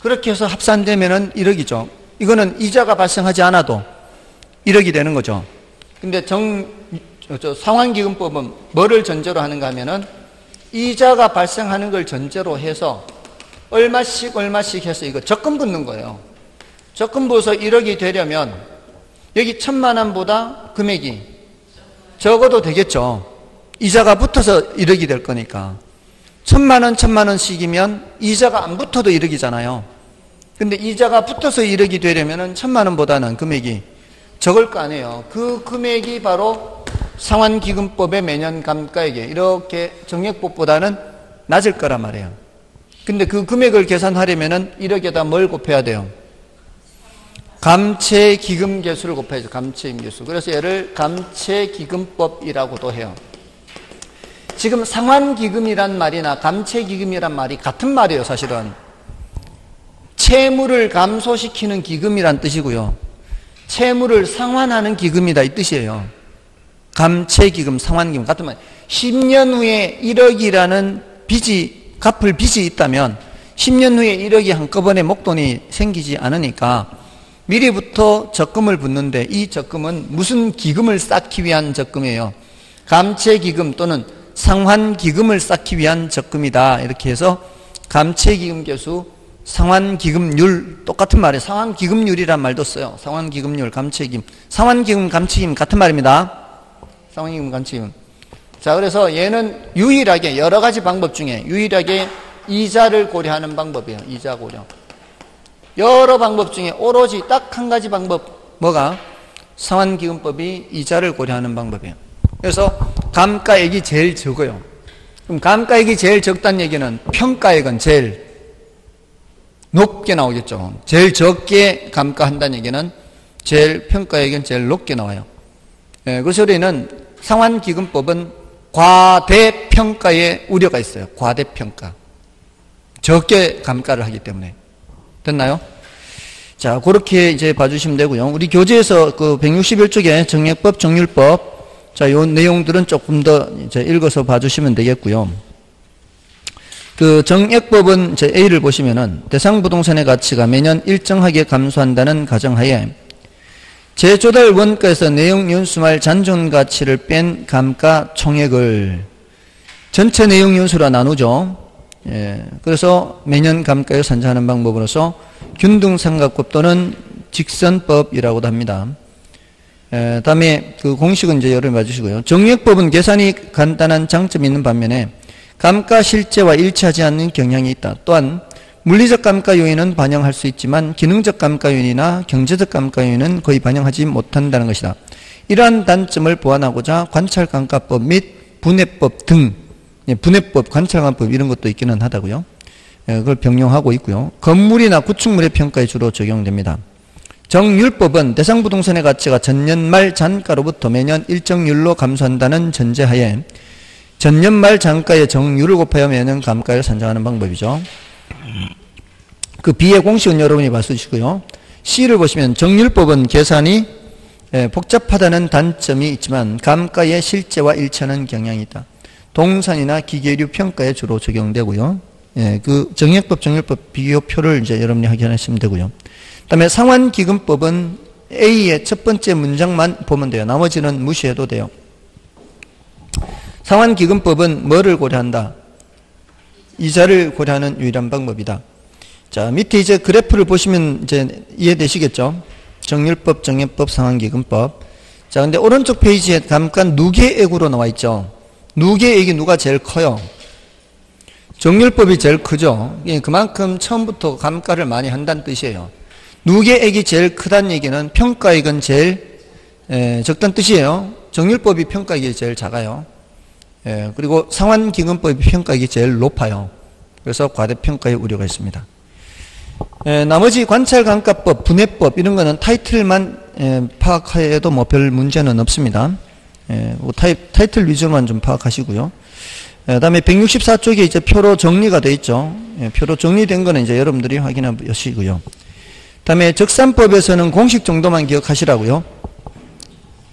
그렇게 해서 합산되면은 1억이죠. 이거는 이자가 발생하지 않아도 1억이 되는 거죠. 근데 상환기금법은 뭐를 전제로 하는가 하면은 이자가 발생하는 걸 전제로 해서 얼마씩 해서 이거 적금 붙는 거예요. 적금 부어서 1억이 되려면 여기 1,000만 원보다 금액이 적어도 되겠죠. 이자가 붙어서 1억이 될 거니까. 1,000만 원, 1,000만 원씩이면 이자가 안 붙어도 1억이잖아요. 근데 이자가 붙어서 1억이 되려면 1,000만 원보다는 금액이 적을 거 아니에요. 그 금액이 바로 상환기금법의 매년 감가액에 이렇게 정액법보다는 낮을 거란 말이에요. 근데 그 금액을 계산하려면 1억에다 뭘 곱해야 돼요? 감채기금계수를 곱해야죠. 감채임계수. 그래서 얘를 감채기금법이라고도 해요. 지금 상환기금이란 말이나 감채기금이란 말이 같은 말이에요. 사실은 채무를 감소시키는 기금이란 뜻이고요, 채무를 상환하는 기금이다 이 뜻이에요. 감채기금, 상환기금 같은 말. 10년 후에 1억이라는 빚이, 갚을 빚이 있다면 10년 후에 1억이 한꺼번에 목돈이 생기지 않으니까 미리부터 적금을 붓는데, 이 적금은 무슨 기금을 쌓기 위한 적금이에요? 감채기금 또는 상환기금을 쌓기 위한 적금이다. 이렇게 해서 감채기금계수, 상환기금률, 똑같은 말이에요. 상환기금률이란 말도 써요. 상환기금률, 감채기금. 상환기금, 감채기금 같은 말입니다. 상환기금, 감채기금. 자, 그래서 얘는 유일하게 여러 가지 방법 중에 유일하게 이자를 고려하는 방법이에요. 이자 고려. 여러 방법 중에 오로지 딱 한 가지 방법, 뭐가? 상환기금법이 이자를 고려하는 방법이에요. 그래서 감가액이 제일 적어요. 그럼 감가액이 제일 적다는 얘기는 평가액은 제일 높게 나오겠죠. 제일 적게 감가한다는 얘기는 제일 평가액은 제일 높게 나와요. 예, 그래서 우리는 상환기금법은 과대평가의 우려가 있어요. 과대평가. 적게 감가를 하기 때문에. 됐나요? 자, 그렇게 이제 봐주시면 되고요. 우리 교재에서 그 161쪽에 정액법, 정률법, 자, 요 내용들은 조금 더 이제 읽어서 봐주시면 되겠고요. 그 정액법은 이제 A를 보시면은 대상 부동산의 가치가 매년 일정하게 감소한다는 가정하에 재조달 원가에서 내용 연수말 잔존 가치를 뺀 감가 총액을 전체 내용 연수로 나누죠. 예, 그래서 매년 감가액을 산정하는 방법으로서 균등상각법 또는 직선법이라고도 합니다. 예, 다음에 그 공식은 이제 여러분 봐주시고요. 정액법은 계산이 간단한 장점이 있는 반면에 감가 실제와 일치하지 않는 경향이 있다. 또한 물리적 감가 요인은 반영할 수 있지만 기능적 감가 요인이나 경제적 감가 요인은 거의 반영하지 못한다는 것이다. 이러한 단점을 보완하고자 관찰감가법 및 분해법 등, 예, 분해법, 관찰감법 이런 것도 있기는 하다고요. 예, 그걸 병용하고 있고요. 건물이나 구축물의 평가에 주로 적용됩니다. 정률법은 대상 부동산의 가치가 전년 말 잔가로부터 매년 일정률로 감소한다는 전제하에 전년 말 잔가의 정률을 곱하여 매년 감가를 산정하는 방법이죠. 그 B의 공식은 여러분이 봐주시고요. C를 보시면 정률법은 계산이 복잡하다는 단점이 있지만 감가의 실제와 일치하는 경향이 있다. 동산이나 기계류 평가에 주로 적용되고요. 예, 그 정액법, 정률법 비교표를 이제 여러분이 확인하시면 되고요. 그다음에 상환기금법은 A의 첫 번째 문장만 보면 돼요. 나머지는 무시해도 돼요. 상환기금법은 뭐를 고려한다? 이자를 고려하는 유일한 방법이다. 자, 밑에 이제 그래프를 보시면 이제 이해되시겠죠? 정률법, 정액법, 상환기금법. 자, 근데 오른쪽 페이지에 감가 누계액으로 나와 있죠. 누계액이 누가 제일 커요? 정률법이 제일 크죠. 예, 그만큼 처음부터 감가를 많이 한다는 뜻이에요. 누계액이 제일 크다는 얘기는 평가액은 제일 적다는 뜻이에요. 정률법이 평가액이 제일 작아요. 예, 그리고 상환기금법이 평가액이 제일 높아요. 그래서 과대평가의 우려가 있습니다. 예, 나머지 관찰감가법, 분해법 이런 거는 타이틀만 파악해도 뭐 별 문제는 없습니다. 예, 타이틀 위주로만 좀 파악하시고요. 예, 그다음에 164쪽에 이제 표로 정리가 돼 있죠. 예, 표로 정리된 거는 이제 여러분들이 확인하시고요. 그다음에 적산법에서는 공식 정도만 기억하시라고요.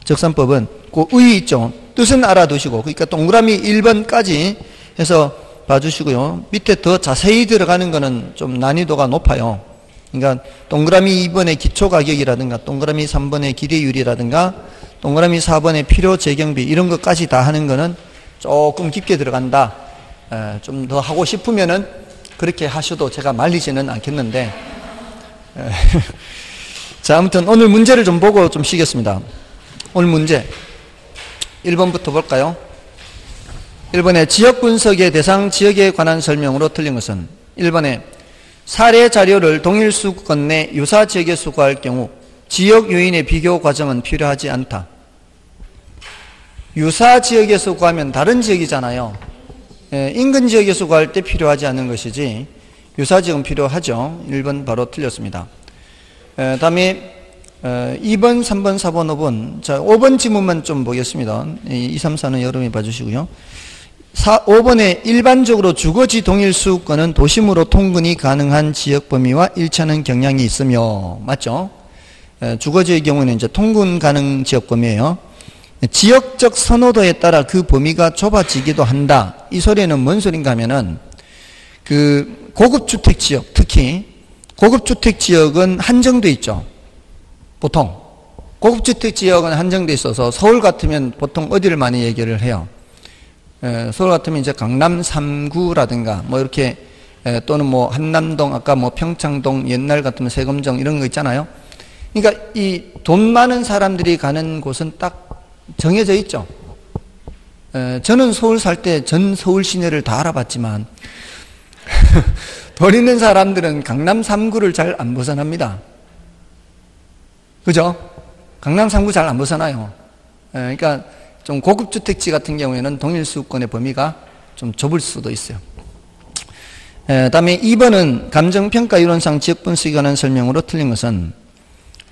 적산법은 그 의 있죠. 뜻은 알아두시고, 그러니까 동그라미 1번까지 해서 봐주시고요. 밑에 더 자세히 들어가는 거는 좀 난이도가 높아요. 그러니까 동그라미 2번의 기초가격이라든가 동그라미 3번의 기대율이라든가 동그라미 4번의 필요재경비 이런 것까지 다 하는 거는 조금 깊게 들어간다. 좀 더 하고 싶으면은 그렇게 하셔도 제가 말리지는 않겠는데. 자, 아무튼 오늘 문제를 좀 보고 좀 쉬겠습니다. 오늘 문제. 1번부터 볼까요? 1번에 지역분석의 대상 지역에 관한 설명으로 틀린 것은 1번에 사례 자료를 동일 수건 내 유사 지역에 수거할 경우 지역 요인의 비교 과정은 필요하지 않다. 유사 지역에 수거하면 다른 지역이잖아요. 예, 인근 지역에 수거할 때 필요하지 않은 것이지 유사 지역은 필요하죠. 1번 바로 틀렸습니다. 예, 다음에 2번, 3번, 4번, 5번. 자, 5번 지문만 좀 보겠습니다. 2, 3, 4는 여러분이 봐주시고요. 5번에 일반적으로 주거지 동일 수급권은 도심으로 통근이 가능한 지역 범위와 일치하는 경향이 있으며, 맞죠? 주거지의 경우는 이제 통근 가능 지역 범위예요. 지역적 선호도에 따라 그 범위가 좁아지기도 한다. 이 소리는 뭔 소린가 하면은 그 고급주택 지역, 특히 고급주택 지역은 한정돼 있죠. 보통 고급주택 지역은 한정돼 있어서 서울 같으면 보통 어디를 많이 얘기를 해요. 서울 같으면 이제 강남 3구라든가 뭐 이렇게 또는 뭐 한남동, 아까 뭐 평창동, 옛날 같으면 세검정 이런 거 있잖아요. 그러니까 이 돈 많은 사람들이 가는 곳은 딱 정해져 있죠. 저는 서울 살 때 전 서울 시내를 다 알아봤지만 돈 있는 사람들은 강남 3구를 잘 안 벗어납니다. 그죠? 강남 3구 잘 안 벗어나요. 그러니까 좀 고급 주택지 같은 경우에는 동일 수익권의 범위가 좀 좁을 수도 있어요. 다음에 2번은 감정평가 이론상 지역 분석에 관한 설명으로 틀린 것은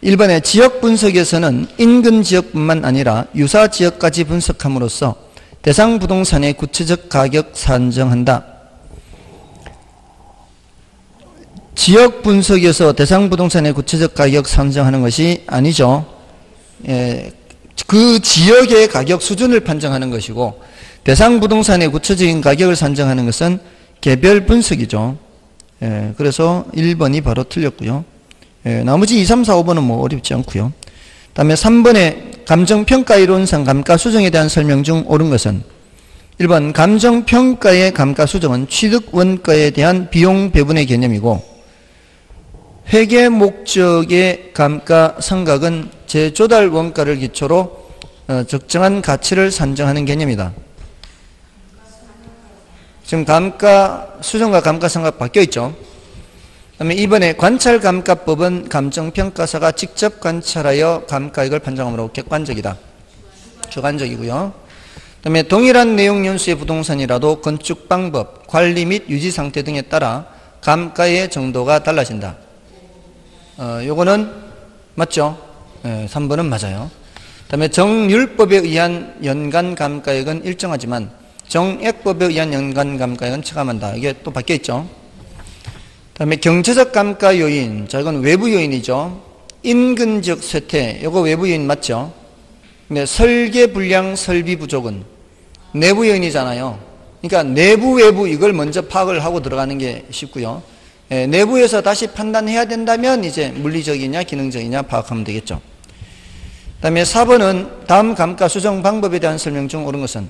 1번의 지역 분석에서는 인근 지역뿐만 아니라 유사 지역까지 분석함으로써 대상 부동산의 구체적 가격 산정한다. 지역 분석에서 대상 부동산의 구체적 가격 산정하는 것이 아니죠. 그 지역의 가격 수준을 판정하는 것이고 대상 부동산의 구체적인 가격을 산정하는 것은 개별 분석이죠. 그래서 1번이 바로 틀렸고요. 나머지 2, 3, 4, 5번은 뭐 어렵지 않고요. 다음에 3번에 감정평가 이론상 감가수정에 대한 설명 중 옳은 것은 1번 감정평가의 감가수정은 취득원가에 대한 비용 배분의 개념이고 회계 목적의 감가상각은 재조달 원가를 기초로 적정한 가치를 산정하는 개념이다. 지금 감가수정과 감가상각 바뀌어있죠. 그다음에 이번에 관찰감가법은 감정평가사가 직접 관찰하여 감가액을 판정함으로 객관적이다. 주관적이고요. 그다음에 동일한 내용 연수의 부동산이라도 건축방법, 관리 및 유지상태 등에 따라 감가의 정도가 달라진다. 요거는 맞죠? 3번은 맞아요. 그다음에 정률법에 의한 연간 감가액은 일정하지만 정액법에 의한 연간 감가액은 체감한다. 이게 또 바뀌어있죠. 그 다음에 경제적 감가 요인, 자 이건 외부 요인이죠. 인근 지역 쇠퇴, 이거 외부 요인 맞죠? 근데 설계 불량, 설비 부족은 내부 요인이잖아요. 그러니까 내부, 외부 이걸 먼저 파악을 하고 들어가는 게 쉽고요. 내부에서 다시 판단해야 된다면 이제 물리적이냐 기능적이냐 파악하면 되겠죠. 그 다음에 4번은 다음 감가 수정 방법에 대한 설명 중 옳은 것은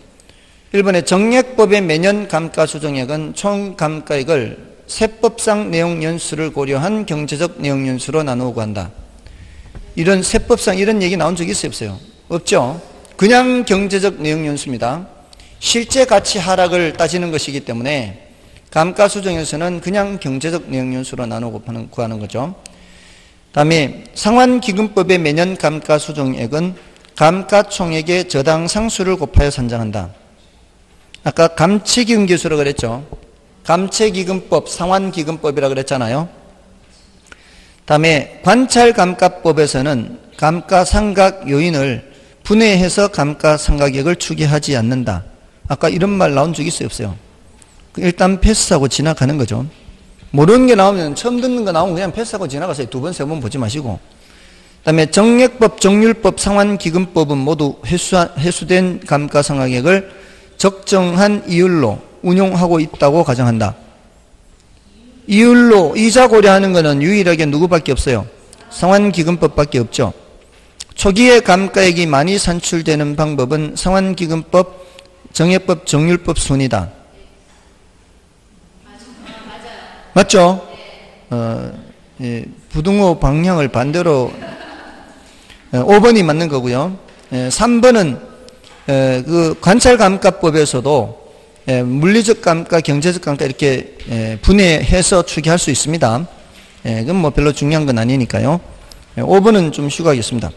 1번의 정액법의 매년 감가 수정액은 총 감가액을 세법상 내용 연수를 고려한 경제적 내용 연수로 나누고 한다. 이런 세법상 이런 얘기 나온 적이 있어요, 없어요? 없죠. 그냥 경제적 내용 연수입니다. 실제 가치 하락을 따지는 것이기 때문에 감가수정에서는 그냥 경제적 내용 연수로 나누고 구하는 거죠. 다음에 상환기금법의 매년 감가수정액은 감가총액의 저당 상수를 곱하여 산정한다. 아까 감치기금 기술을 그랬죠. 감채기금법, 상환기금법이라고 그랬잖아요. 다음에 관찰감가법에서는 감가상각 요인을 분해해서 감가상각액을 추계하지 않는다. 아까 이런 말 나온 적이 있어요, 없어요? 일단 패스하고 지나가는 거죠. 모르는 게 나오면, 처음 듣는 거 나오면 그냥 패스하고 지나가세요. 두 번, 세 번 보지 마시고. 다음에 정액법, 정률법, 상환기금법은 모두 회수된 감가상각액을 적정한 이율로 운용하고 있다고 가정한다. 이율로 이자 고려하는 것은 유일하게 누구밖에 없어요? 상환기금법밖에 없죠. 초기에 감가액이 많이 산출되는 방법은 상환기금법, 정액법, 정률법 순이다. 맞죠? 부등호 방향을 반대로 5번이 맞는 거고요. 3번은 그 관찰감가법에서도 물리적 감가, 경제적 감가 이렇게 분해해서 추계할 수 있습니다. 그건 뭐 별로 중요한 건 아니니까요. 5번은 좀 쉬고 하겠습니다.